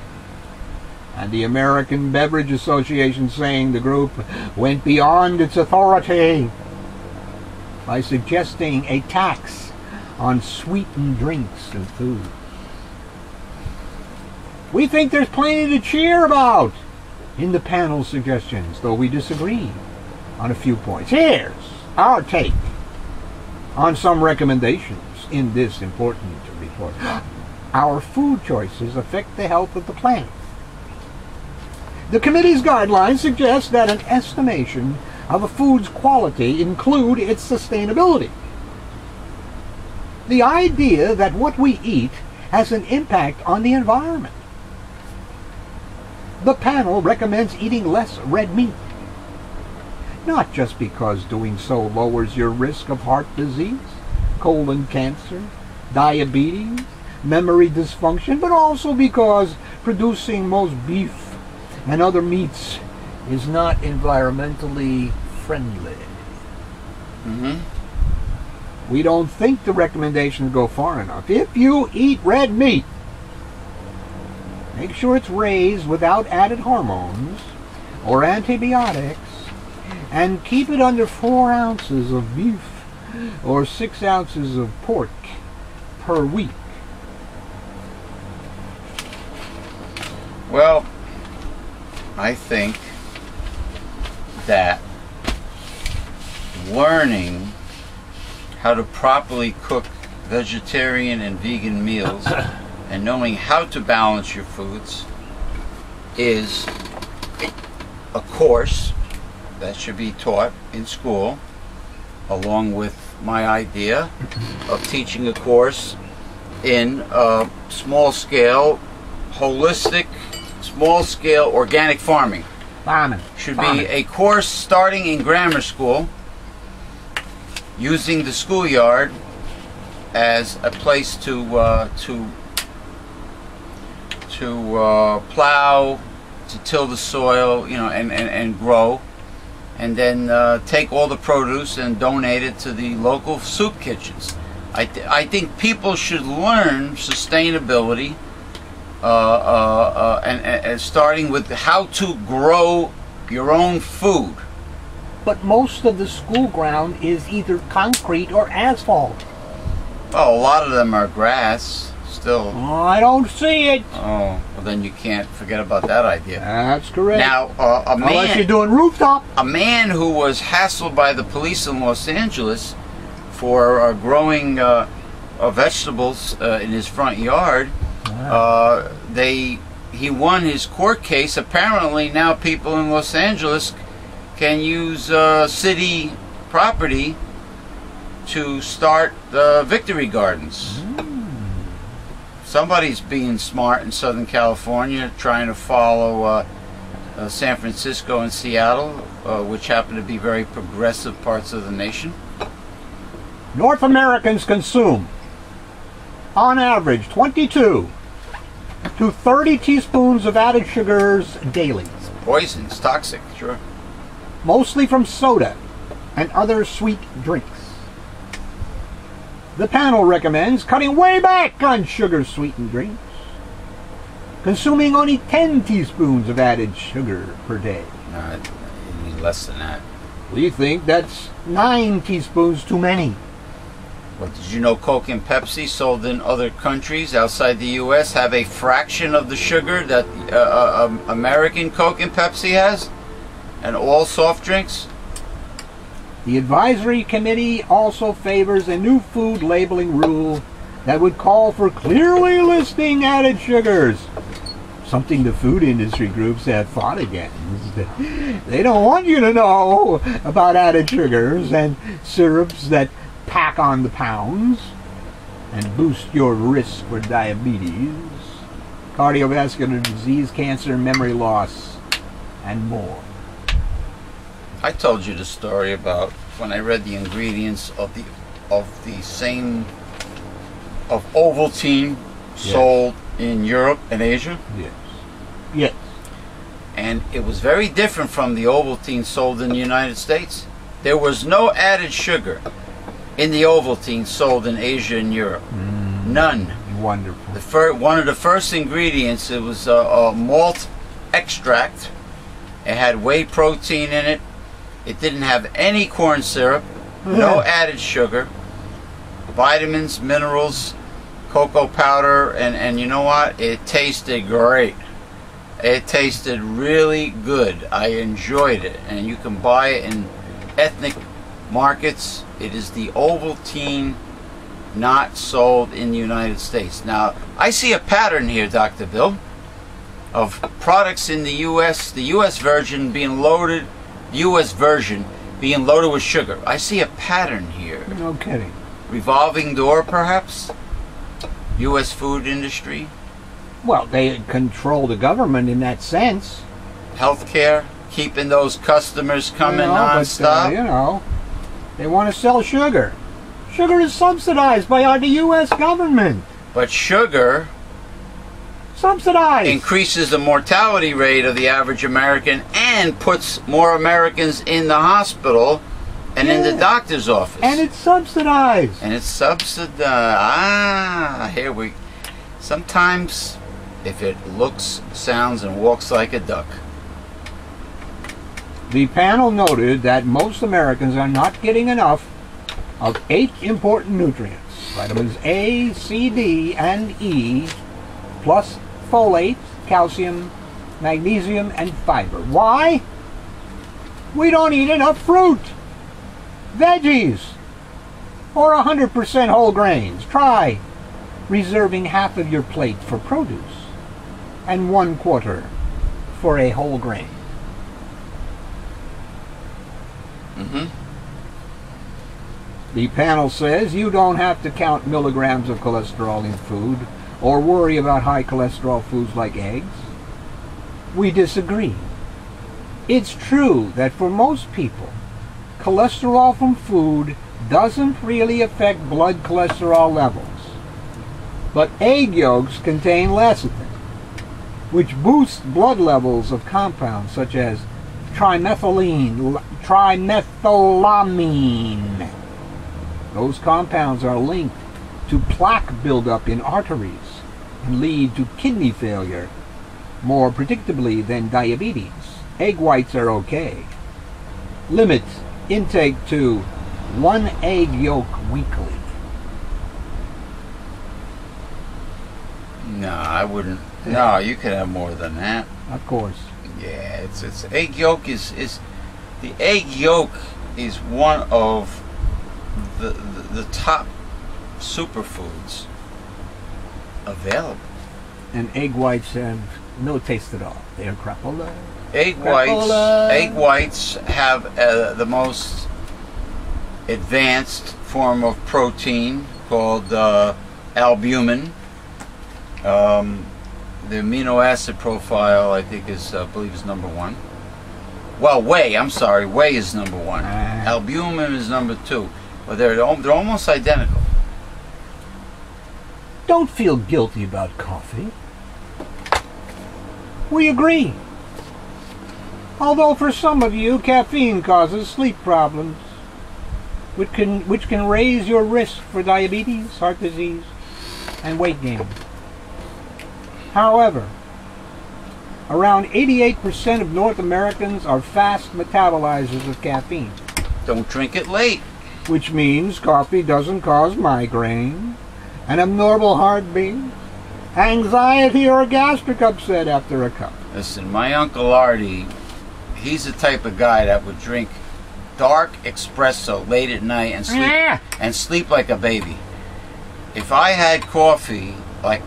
and the American Beverage Association saying the group went beyond its authority by suggesting a tax on sweetened drinks and food. We think there's plenty to cheer about in the panel's suggestions, though we disagree on a few points. Here's our take on some recommendations in this important report. Our food choices affect the health of the planet. The committee's guidelines suggest that an estimation of a food's quality include its sustainability. The idea that what we eat has an impact on the environment. The panel recommends eating less red meat, not just because doing so lowers your risk of heart disease, colon cancer, diabetes, memory dysfunction, but also because producing most beef and other meats is not environmentally friendly. Mm-hmm. We don't think the recommendations go far enough. If you eat red meat, make sure it's raised without added hormones or antibiotics, and keep it under four ounces of beef or six ounces of pork per week. Well, I think that learning how to properly cook vegetarian and vegan meals and knowing how to balance your foods is a course that should be taught in school, along with my idea of teaching a course in uh, small-scale, holistic, small-scale organic farming. Farming. Should farming. be a course starting in grammar school, using the schoolyard as a place to uh, to to uh, plow, to till the soil, you know, and, and, and grow, and then uh, take all the produce and donate it to the local soup kitchens. I, th I think people should learn sustainability, uh, uh, uh, and, and starting with how to grow your own food. But most of the school ground is either concrete or asphalt. Oh, a lot of them are grass. Still. Oh, I don't see it. Oh, well then you can't forget about that idea. That's correct. Now, uh, a man... Unless you're doing rooftop. A man who was hassled by the police in Los Angeles for uh, growing uh, uh, vegetables uh, in his front yard, wow. uh, they he won his court case. Apparently now people in Los Angeles can use uh, city property to start uh, victory gardens. Mm. Somebody's being smart in Southern California, trying to follow uh, uh, San Francisco and Seattle, uh, which happen to be very progressive parts of the nation. North Americans consume, on average, twenty-two to thirty teaspoons of added sugars daily. It's poison, it's toxic, sure. Mostly from soda and other sweet drinks. The panel recommends cutting way back on sugar-sweetened drinks, consuming only ten teaspoons of added sugar per day. No, you need less than that. We think that's nine teaspoons too many. Well, did you know Coke and Pepsi, sold in other countries outside the U S, have a fraction of the sugar that uh, um, American Coke and Pepsi has, and all soft drinks? The advisory committee also favors a new food labeling rule that would call for clearly listing added sugars, something the food industry groups have fought against. They don't want you to know about added sugars and syrups that pack on the pounds and boost your risk for diabetes, cardiovascular disease, cancer, memory loss, and more. I told you the story about when I read the ingredients of the of the same of Ovaltine, yes, sold in Europe and Asia. Yes. Yes. And it was very different from the Ovaltine sold in the United States. There was no added sugar in the Ovaltine sold in Asia and Europe. Mm. None. Wonderful. The fir one of the first ingredients, it was a, a malt extract. It had whey protein in it. It didn't have any corn syrup, no added sugar, vitamins, minerals, cocoa powder, and, and you know what? It tasted great. It tasted really good. I enjoyed it. And you can buy it in ethnic markets. It is the Ovaltine, not sold in the United States. Now, I see a pattern here, Doctor Bill, of products in the U S, the U S version being loaded U S version being loaded with sugar. I see a pattern here. No kidding. Revolving door, perhaps? U S food industry? Well, they control the government in that sense. Healthcare, keeping those customers coming, you know, nonstop. But, uh, you know, they want to sell sugar. Sugar is subsidized by the U S government. But sugar subsidized increases the mortality rate of the average American and puts more Americans in the hospital and yeah. in the doctor's office. And it's subsidized. And it's subsidized. Ah, here we... Sometimes, if it looks, sounds, and walks like a duck. The panel noted that most Americans are not getting enough of eight important nutrients, vitamins A, C, D, and E, plus folate, calcium, magnesium, and fiber. Why? We don't eat enough fruit, veggies, or one hundred percent whole grains. Try reserving half of your plate for produce and one quarter for a whole grain. Mm-hmm. The panel says you don't have to count milligrams of cholesterol in food or worry about high cholesterol foods like eggs. We disagree. It's true that for most people, cholesterol from food doesn't really affect blood cholesterol levels. But egg yolks contain lecithin, which boosts blood levels of compounds such as trimethylene, trimethylamine. Those compounds are linked to plaque buildup in arteries and lead to kidney failure more predictably than diabetes. Egg whites are okay. Limit intake to one egg yolk weekly. No, I wouldn't. No, you could have more than that. Of course. Yeah, it's it's egg yolk is is the egg yolk is one of the the, the top superfoods available. And egg whites have no taste at all. They're crapola. Egg crapola. whites. Egg whites have uh, the most advanced form of protein called uh, albumin. Um, the amino acid profile, I think, is uh, I believe is number one. Well, whey. I'm sorry, whey is number one. Uh, Albumin is number two. Well, they're they're almost identical. Don't feel guilty about coffee. We agree. Although for some of you, caffeine causes sleep problems, which can which can raise your risk for diabetes, heart disease, and weight gain. However, around eighty-eight percent of North Americans are fast metabolizers of caffeine. Don't drink it late. Which means coffee doesn't cause migraine, an abnormal heartbeat, anxiety, or a gastric upset after a cup. Listen, my Uncle Artie, he's the type of guy that would drink dark espresso late at night and sleep, ah. and sleep like a baby. If I had coffee, like...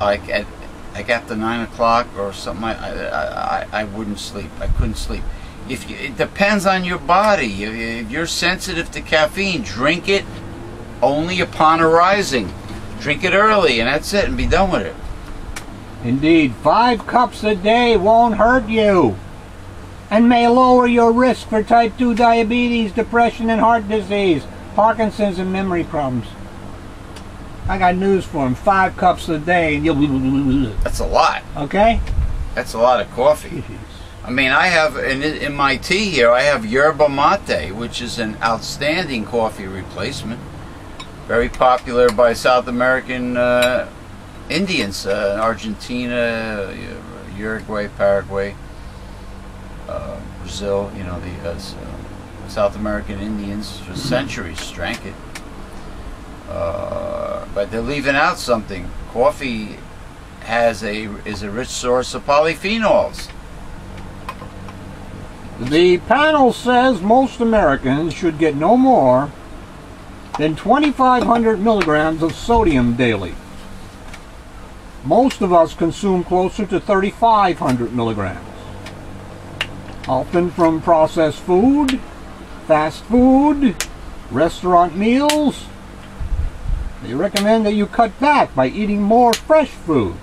Like at, like after nine o'clock or something, I, I I I wouldn't sleep. I couldn't sleep. If you, it depends on your body. If you're sensitive to caffeine, drink it only upon arising. Drink it early, and that's it, and be done with it. Indeed, five cups a day won't hurt you, and may lower your risk for type two diabetes, depression, and heart disease, Parkinson's, and memory problems. I got news for him. Five cups a day, and you'll... That's a lot. Okay? That's a lot of coffee. Jeez. I mean, I have, in, in my tea here, I have yerba mate, which is an outstanding coffee replacement. Very popular by South American uh, Indians, uh, Argentina, Uruguay, Paraguay, uh, Brazil, you know, the uh, South American Indians for centuries drank it. Uh, but they're leaving out something. Coffee has a is a rich source of polyphenols. The panel says most Americans should get no more than twenty-five hundred milligrams of sodium daily. Most of us consume closer to thirty-five hundred milligrams, often from processed food, fast food, restaurant meals. They recommend that you cut back by eating more fresh food.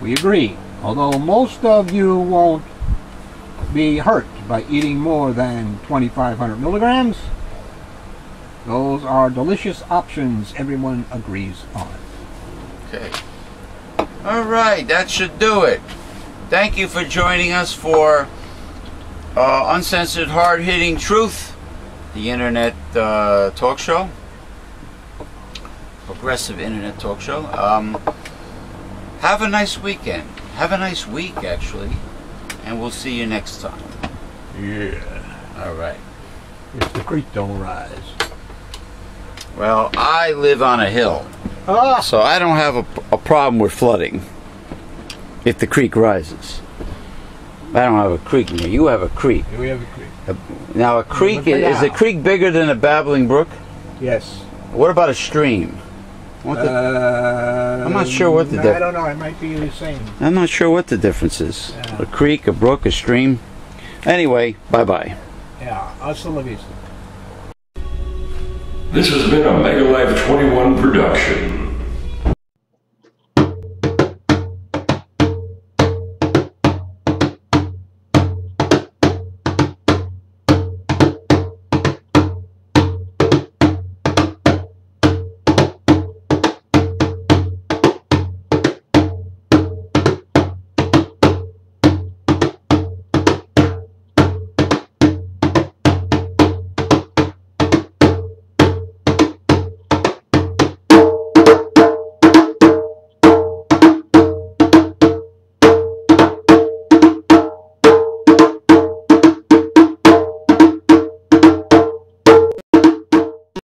We agree, although most of you won't be hurt by eating more than twenty-five hundred milligrams. Those are delicious options everyone agrees on. Okay. All right, that should do it. Thank you for joining us for uh, Uncensored Hard-Hitting Truth, the internet uh, talk show, progressive internet talk show. Um, have a nice weekend. Have a nice week, actually, and we'll see you next time. Yeah. All right. If the creek don't rise. Well, I live on a hill. Ah. So I don't have a, a problem with flooding if the creek rises. I don't have a creek near. You have a creek. Yeah, we have a creek. A, now, a creek, is, is a creek bigger than a babbling brook? Yes. What about a stream? What the, uh, I'm not sure what the difference is. I don't know. It might be the same. I'm not sure what the difference is. Yeah. A creek, a brook, a stream. Anyway, bye-bye. Yeah, hasta la vista. This has been a Mega Life twenty-one production.